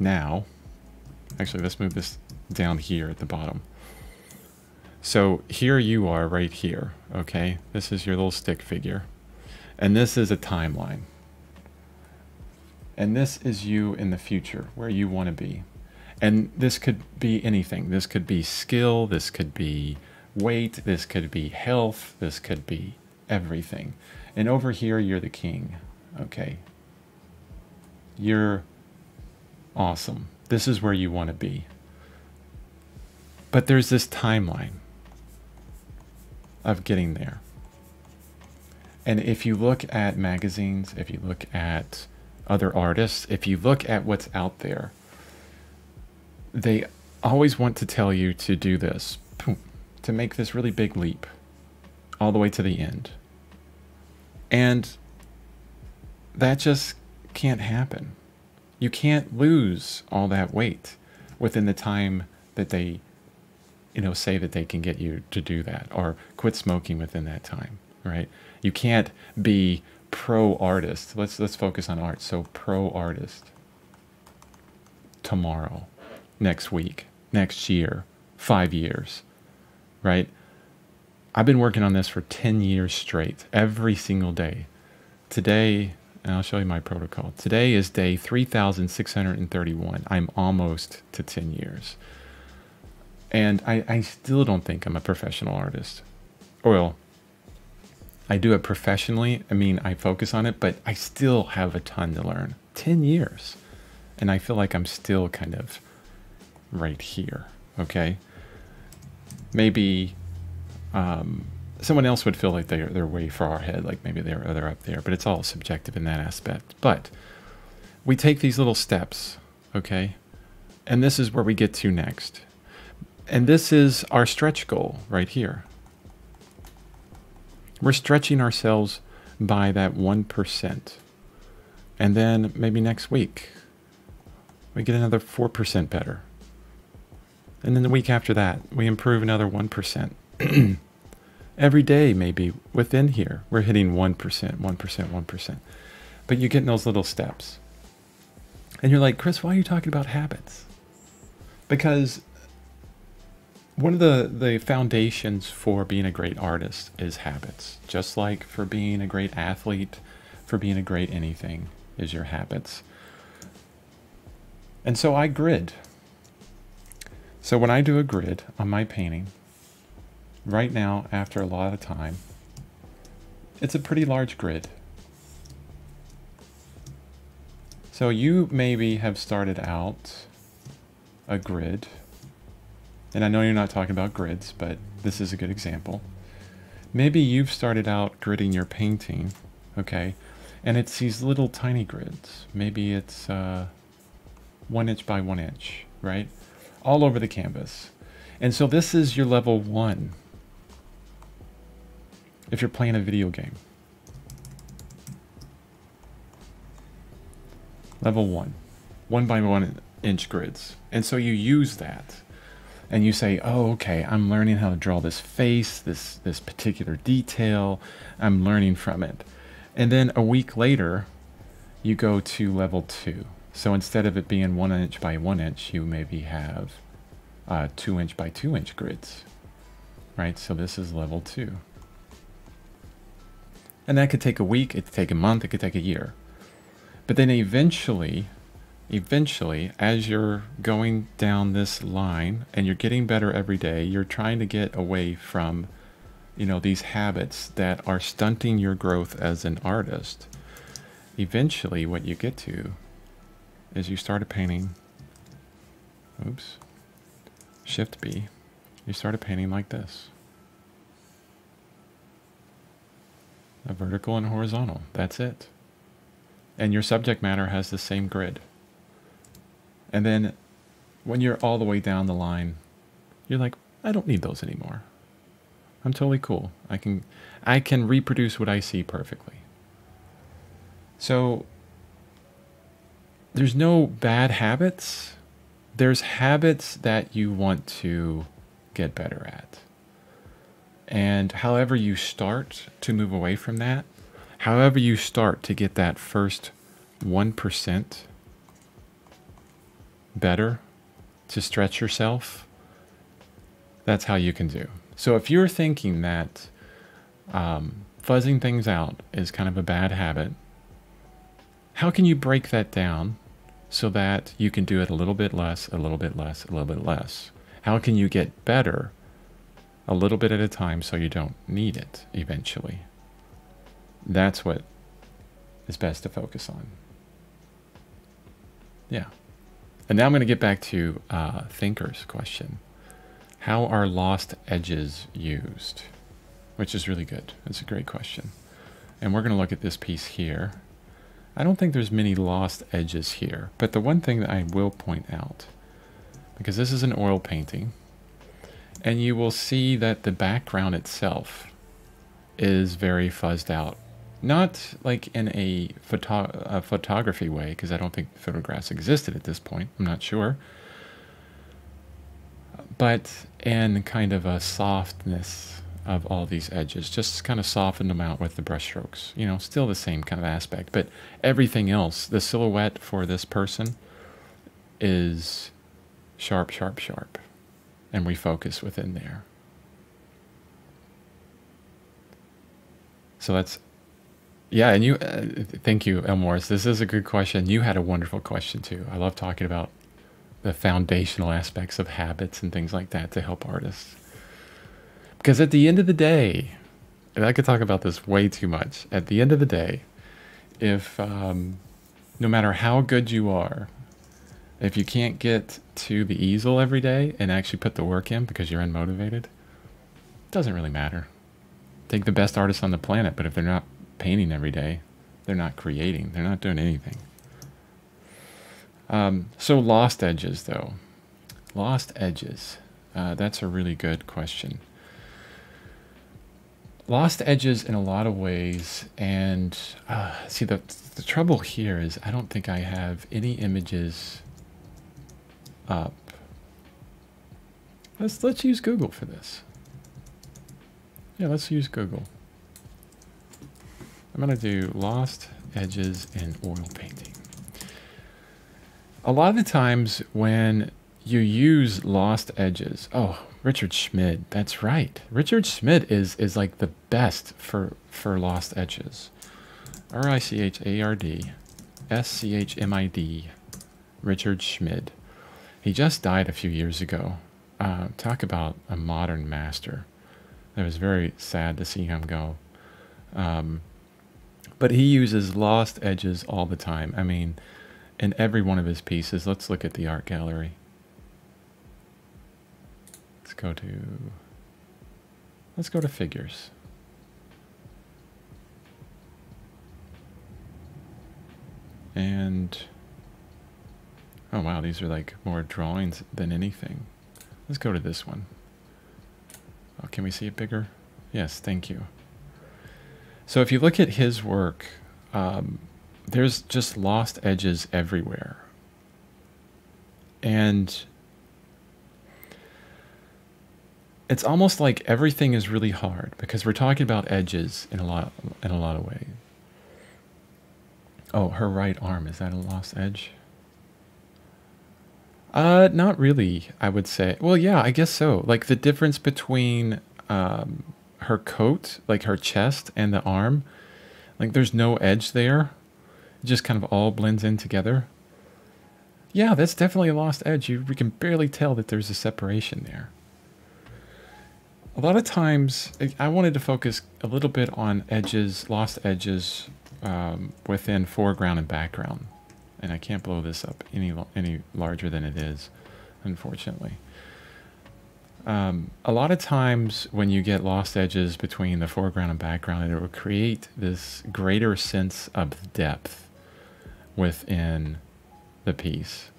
now, actually, let's move this down here at the bottom. So here you are right here, okay? This is your little stick figure. And this is a timeline. And this is you in the future, where you want to be. And this could be anything. This could be skill, this could be weight, this could be health, this could be everything. And over here, you're the king, okay? You're awesome. This is where you want to be. But there's this timeline of getting there. And if you look at magazines, if you look at other artists, if you look at what's out there, they always want to tell you to do this, to make this really big leap all the way to the end. And that just can't happen. You can't lose all that weight within the time that they, you know, say that they can get you to do that, or quit smoking within that time, right? You can't be pro artist. Let's let's focus on art. So pro artist. Tomorrow, next week, next year, five years, right? I've been working on this for ten years straight, every single day. Today, and I'll show you my protocol. Today is day three thousand six hundred thirty-one. I'm almost to ten years. And I, I still don't think I'm a professional artist. Well, I do it professionally. I mean, I focus on it, but I still have a ton to learn. ten years. And I feel like I'm still kind of right here, okay? Maybe um, someone else would feel like they're, they're way far ahead, like maybe they're, they're up there, but it's all subjective in that aspect. But we take these little steps, okay? And this is where we get to next. And this is our stretch goal right here. We're stretching ourselves by that one percent. And then maybe next week, we get another four percent better. And then the week after that, we improve another one percent. Every day, maybe within here, we're hitting one percent, one percent, one percent. But you're getting those little steps. And you're like, Chris, why are you talking about habits? Because one of the, the foundations for being a great artist is habits. Just like for being a great athlete, for being a great anything, is your habits. And so I grid. So when I do a grid on my painting, right now, after a lot of time, it's a pretty large grid. So you maybe have started out a grid. And I know you're not talking about grids, but this is a good example. Maybe you've started out gridding your painting, okay? And it's these little tiny grids. Maybe it's uh, one inch by one inch, right? All over the canvas. And so this is your level one. If you're playing a video game. Level one. One by one inch grids. And so you use that. And you say, oh, okay, I'm learning how to draw this face, this, this particular detail. I'm learning from it. And then a week later, you go to level two. So instead of it being one inch by one inch, you maybe have uh, two inch by two inch grids, right? So this is level two. And that could take a week, it could take a month, it could take a year. But then eventually, eventually, as you're going down this line and you're getting better every day, you're trying to get away from, you know, these habits that are stunting your growth as an artist. Eventually, what you get to is you start a painting. Oops. Shift B. You start a painting like this. A vertical and horizontal. That's it. And your subject matter has the same grid. And then when you're all the way down the line, you're like, I don't need those anymore. I'm totally cool. I can, I can reproduce what I see perfectly. So there's no bad habits. There's habits that you want to get better at. And however you start to move away from that, however you start to get that first one percent better to stretch yourself, that's how you can do. So if you're thinking that um, fuzzing things out is kind of a bad habit, how can you break that down so that you can do it a little bit less, a little bit less, a little bit less? How can you get better a little bit at a time so you don't need it eventually? That's what is best to focus on. Yeah. And now I'm going to get back to uh, Thinker's question. How are lost edges used? Which is really good. It's a great question. And we're going to look at this piece here. I don't think there's many lost edges here. But the one thing that I will point out, because this is an oil painting, and you will see that the background itself is very fuzzed out. Not like in a, photo a photography way, because I don't think photographs existed at this point. I'm not sure. But in kind of a softness of all these edges. Just kind of soften them out with the brush strokes. You know, still the same kind of aspect. But everything else, the silhouette for this person is sharp, sharp, sharp. And we focus within there. So that's, yeah, and you, uh, thank you, Elmores. This is a good question. You had a wonderful question too. I love talking about the foundational aspects of habits and things like that to help artists. Because at the end of the day, and I could talk about this way too much, at the end of the day, if um, no matter how good you are, if you can't get to the easel every day and actually put the work in because you're unmotivated, it doesn't really matter. Take the best artists on the planet, but if they're not painting every day, they're not creating, they're not doing anything. Um, so lost edges though. Lost edges. Uh, that's a really good question. Lost edges in a lot of ways, and uh, see the, the trouble here is I don't think I have any images up. Let's, let's use Google for this. Yeah, let's use Google. I'm going to do lost edges in oil painting. A lot of the times when you use lost edges, oh, Richard Schmid, that's right. Richard Schmid is is like the best for, for lost edges. R I C H A R D, S C H M I D, Richard Schmid. He just died a few years ago. Uh, talk about a modern master. It was very sad to see him go. Um, but he uses lost edges all the time. I mean, in every one of his pieces. Let's look at the art gallery. Let's go to, let's go to figures. And, oh wow, these are like more drawings than anything. Let's go to this one. Oh, can we see it bigger? Yes, thank you. So if you look at his work, um, there's just lost edges everywhere. And it's almost like everything is really hard because we're talking about edges in a lot, in a lot of ways. Oh, her right arm, is that a lost edge? Uh, not really, I would say. Well, yeah, I guess so. Like the difference between um, her coat, like her chest and the arm, like there's no edge there. It just kind of all blends in together. Yeah, that's definitely a lost edge. You, we can barely tell that there's a separation there. A lot of times, I wanted to focus a little bit on edges, lost edges, um, within foreground and background. And I can't blow this up any any larger than it is, unfortunately. Um, a lot of times when you get lost edges between the foreground and background, it will create this greater sense of depth within the piece.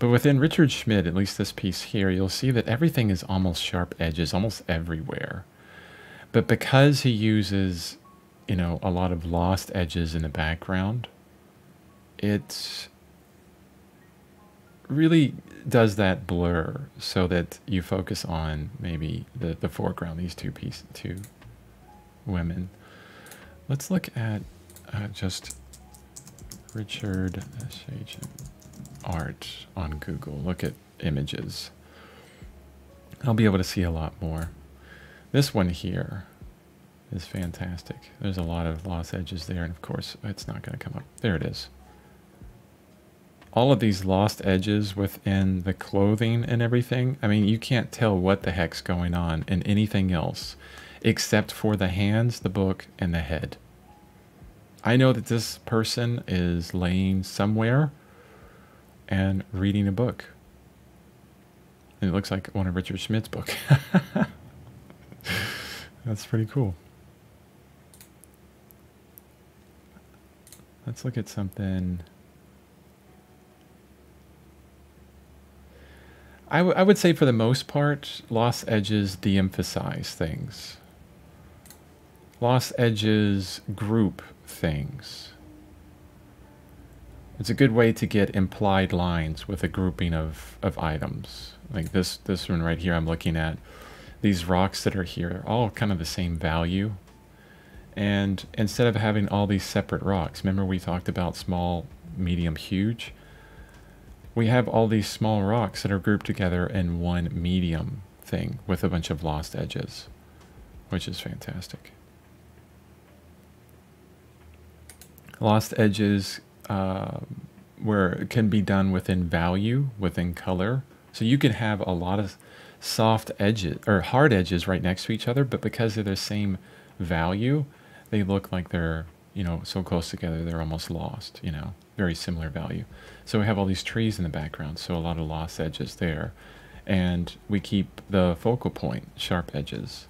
But within Richard Schmid, at least this piece here, you'll see that everything is almost sharp edges, almost everywhere. But because he uses, you know, a lot of lost edges in the background, it really does that blur so that you focus on maybe the, the foreground, these two pieces, two women. Let's look at uh, just Richard Sargent art on Google. Look at images. I'll be able to see a lot more. This one here is fantastic. There's a lot of lost edges there, and of course it's not going to come up. There it is. All of these lost edges within the clothing and everything. I mean, you can't tell what the heck's going on in anything else except for the hands, the book, and the head. I know that this person is laying somewhere and reading a book. It looks like one of Richard Schmid's book. That's pretty cool. Let's look at something. I, w I would say for the most part, lost edges de-emphasize things. Lost edges group things. It's a good way to get implied lines with a grouping of, of items. Like this, this one right here I'm looking at. These rocks that are here are all kind of the same value. And instead of having all these separate rocks, remember we talked about small, medium, huge? We have all these small rocks that are grouped together in one medium thing with a bunch of lost edges, which is fantastic. Lost edges uh, where it can be done within value, within color. So you can have a lot of soft edges or hard edges right next to each other, but because they're the same value, they look like they're, you know, so close together they're almost lost, you know, very similar value. So we have all these trees in the background, so a lot of lost edges there. And we keep the focal point, sharp edges.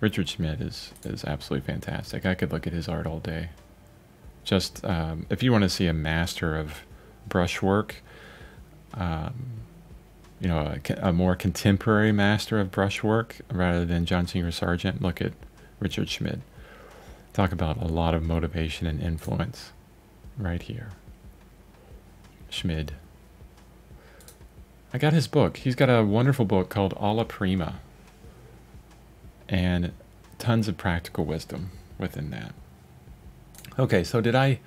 Richard Schmid is, is absolutely fantastic. I could look at his art all day. Just, um, if you want to see a master of brushwork, um, you know, a, a more contemporary master of brushwork, rather than John Singer Sargent, look at Richard Schmid. Talk about a lot of motivation and influence right here. Schmid. I got his book. He's got a wonderful book called Alla Prima, and tons of practical wisdom within that. Okay, so did I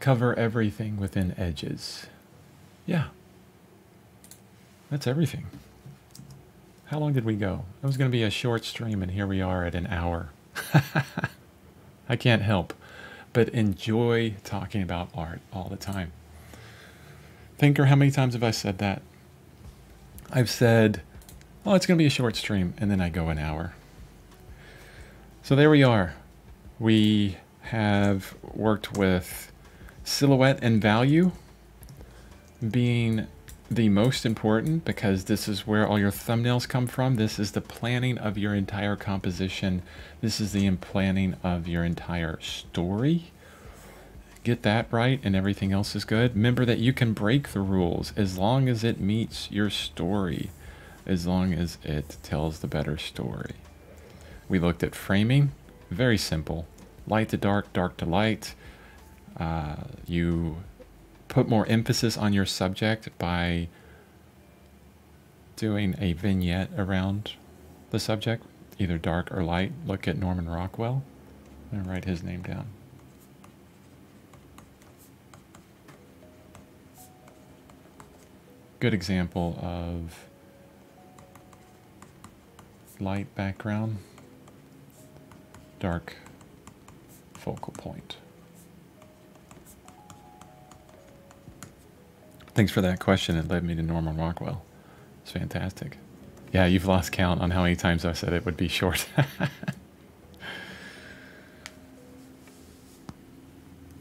cover everything within edges? Yeah. That's everything. How long did we go? It was going to be a short stream, and here we are at an hour. I can't help but enjoy talking about art all the time. Thinker, how many times have I said that? I've said, oh, it's going to be a short stream, and then I go an hour. So there we are. We have worked with silhouette and value being the most important, because this is where all your thumbnails come from. This is the planning of your entire composition. This is the planning of your entire story. Get that right and everything else is good. Remember that you can break the rules as long as it meets your story, as long as it tells the better story. We looked at framing, very simple. Light to dark, dark to light. Uh, you put more emphasis on your subject by doing a vignette around the subject, either dark or light. Look at Norman Rockwell. I'm gonna write his name down. Good example of light background, dark focal point. Thanks for that question. It led me to Norman Rockwell. It's fantastic. Yeah, you've lost count on how many times I said it would be short.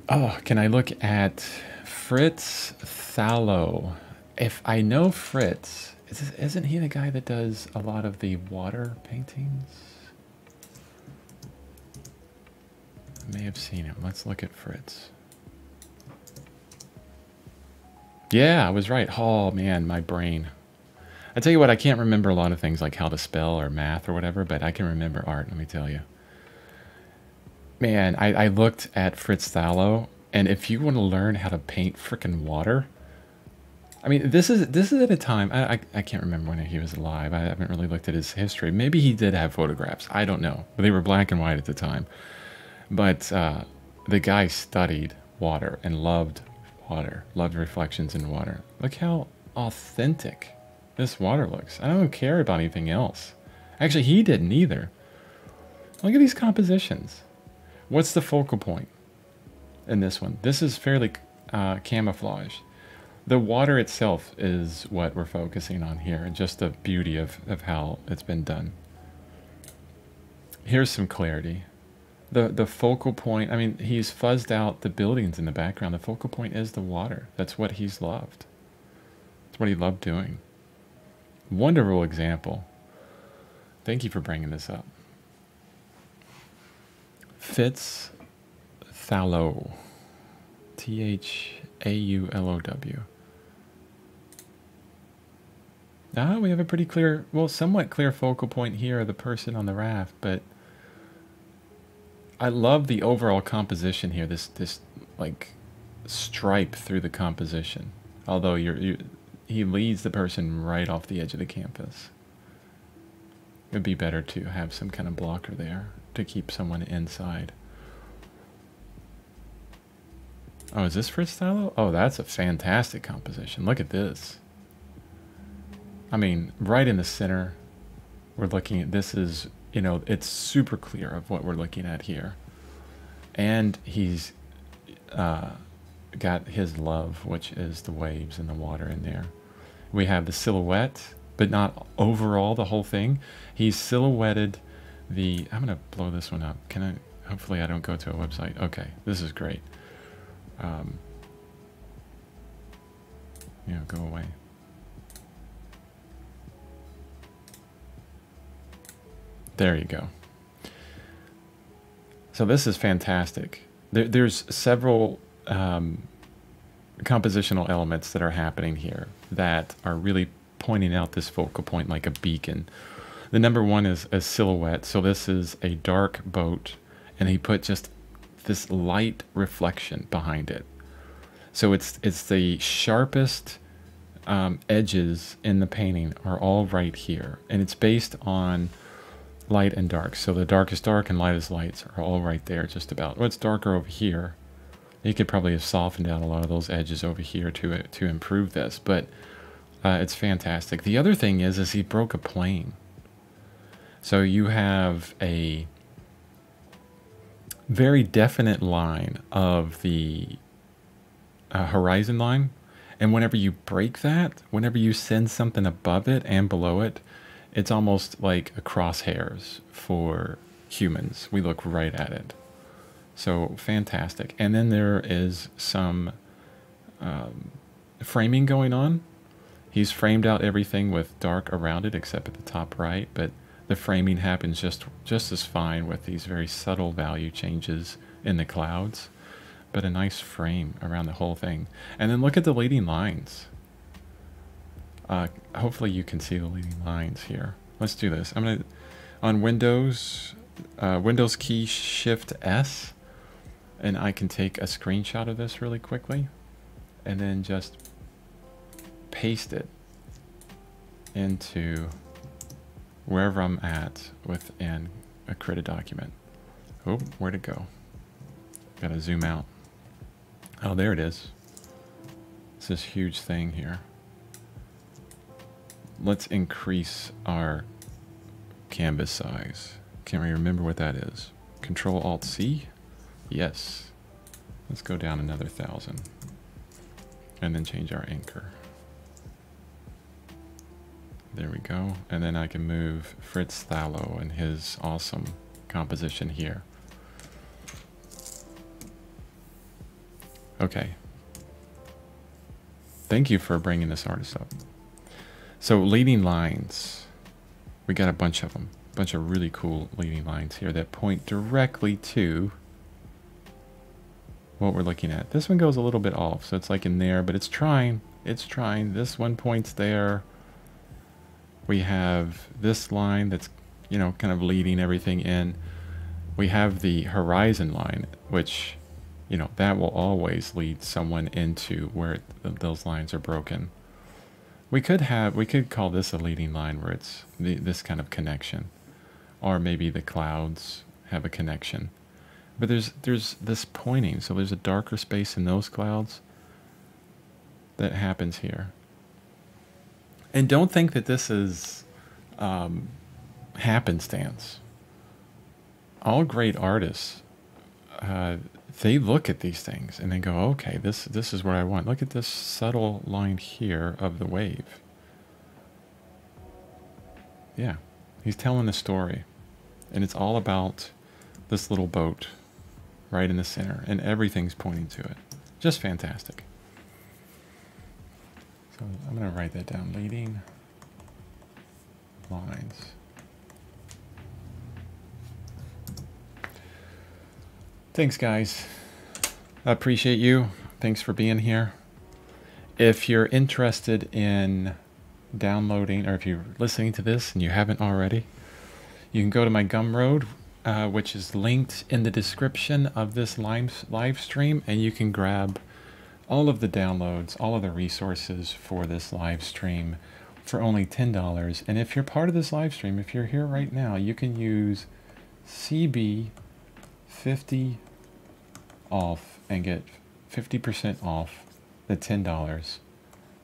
Oh, can I look at Fritz Thaulow? If I know Fritz, is, isn't he the guy that does a lot of the water paintings? I may have seen him. Let's look at Fritz. Yeah, I was right. Oh, man, my brain. I tell you what, I can't remember a lot of things like how to spell or math or whatever, but I can remember art, let me tell you. Man, I, I looked at Fritz Thaulow, and if you want to learn how to paint frickin' water, I mean, this is this is at a time, I, I, I can't remember when he was alive. I haven't really looked at his history. Maybe he did have photographs. I don't know. They were black and white at the time. But uh, the guy studied water and loved water, loved reflections in water. Look how authentic this water looks. I don't care about anything else. Actually, he didn't either. Look at these compositions. What's the focal point in this one? This is fairly uh, camouflaged. The water itself is what we're focusing on here, and just the beauty of, of how it's been done. Here's some clarity. The, the focal point, I mean, he's fuzzed out the buildings in the background. The focal point is the water. That's what he's loved. That's what he loved doing. Wonderful example. Thank you for bringing this up. Fritz Thaulow, T H A U L O W. Ah, we have a pretty clear, well, somewhat clear focal point here of the person on the raft, but I love the overall composition here, this, this like, stripe through the composition. Although you're, you're, he leads the person right off the edge of the canvas. It would be better to have some kind of blocker there to keep someone inside. Oh, is this Fritz Thaulow? Oh, that's a fantastic composition. Look at this. I mean, right in the center, we're looking at, this is, you know, it's super clear of what we're looking at here. And he's uh, got his love, which is the waves and the water in there. We have the silhouette, but not overall the whole thing. He's silhouetted the, I'm gonna blow this one up. Can I, hopefully I don't go to a website. Okay, this is great. Um, you know, go away. There you go. So this is fantastic. There, there's several um, compositional elements that are happening here that are really pointing out this focal point like a beacon. The number one is a silhouette. So this is a dark boat, and he put just this light reflection behind it. So it's it's the sharpest um, edges in the painting are all right here, and it's based on light and dark. So the dark is dark and light is lights are all right there just about. Well, it's darker over here. You could probably have softened out a lot of those edges over here to to improve this, but uh, it's fantastic. The other thing is, is he broke a plane. So you have a very definite line of the uh, horizon line, and whenever you break that, whenever you send something above it and below it, it's almost like a crosshairs for humans. We look right at it. So fantastic. And then there is some um, framing going on. He's framed out everything with dark around it except at the top right, but the framing happens just just as fine with these very subtle value changes in the clouds, but a nice frame around the whole thing. And then look at the leading lines. Uh, hopefully you can see the leading lines here. Let's do this. I'm gonna on Windows, uh, Windows key Shift S, and I can take a screenshot of this really quickly, and then just paste it into wherever I'm at within a critted document. Oh, where'd it go? Gotta zoom out. Oh, there it is. It's this huge thing here. Let's increase our canvas size. Can we remember what that is? Control Alt C? Yes. Let's go down another thousand. and then change our anchor. There we go. And then I can move Fritz Thaulow and his awesome composition here. Okay. Thank you for bringing this artist up. So leading lines, we got a bunch of them, a bunch of really cool leading lines here that point directly to what we're looking at. This one goes a little bit off, so it's like in there, but it's trying, it's trying. This one points there. We have this line that's, you know, kind of leading everything in. We have the horizon line, which, you know, that will always lead someone into where th those lines are broken. We could have, we could call this a leading line where it's the, this kind of connection, or maybe the clouds have a connection. But there's there's this pointing, so there's a darker space in those clouds that happens here. And don't think that this is um, happenstance. All great artists, uh, they look at these things and they go, okay, this this is what I want. Look at this subtle line here of the wave. Yeah, he's telling a story, and it's all about this little boat right in the center, and everything's pointing to it. Just fantastic. So I'm gonna write that down, leading lines. Thanks guys, I appreciate you. Thanks for being here. If you're interested in downloading, or if you're listening to this and you haven't already, you can go to my Gumroad, Uh, which is linked in the description of this live, live stream, and you can grab all of the downloads, all of the resources for this live stream for only ten dollars. And if you're part of this live stream, if you're here right now, you can use C B fifty off and get fifty percent off the ten dollars,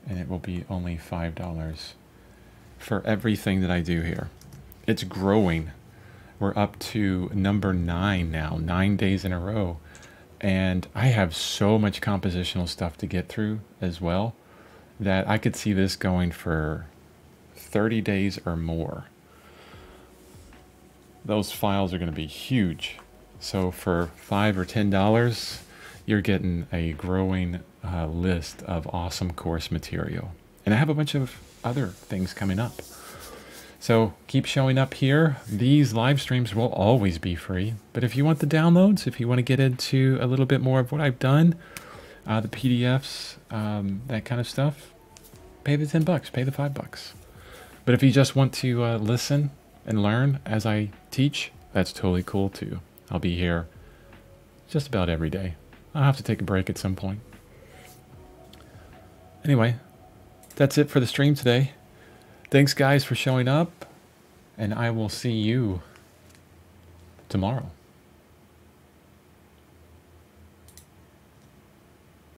and it will be only five dollars for everything that I do here. It's growing. We're up to number nine now, nine days in a row. And I have so much compositional stuff to get through as well that I could see this going for thirty days or more. Those files are going to be huge. So for five or ten dollars, you're getting a growing uh, list of awesome course material. And I have a bunch of other things coming up. So keep showing up here. These live streams will always be free. But if you want the downloads, if you want to get into a little bit more of what I've done, uh, the P D Fs, um, that kind of stuff, pay the ten bucks, pay the five bucks. But if you just want to uh, listen and learn as I teach, that's totally cool too. I'll be here just about every day. I'll have to take a break at some point. Anyway, that's it for the stream today. Thanks guys for showing up, and I will see you tomorrow.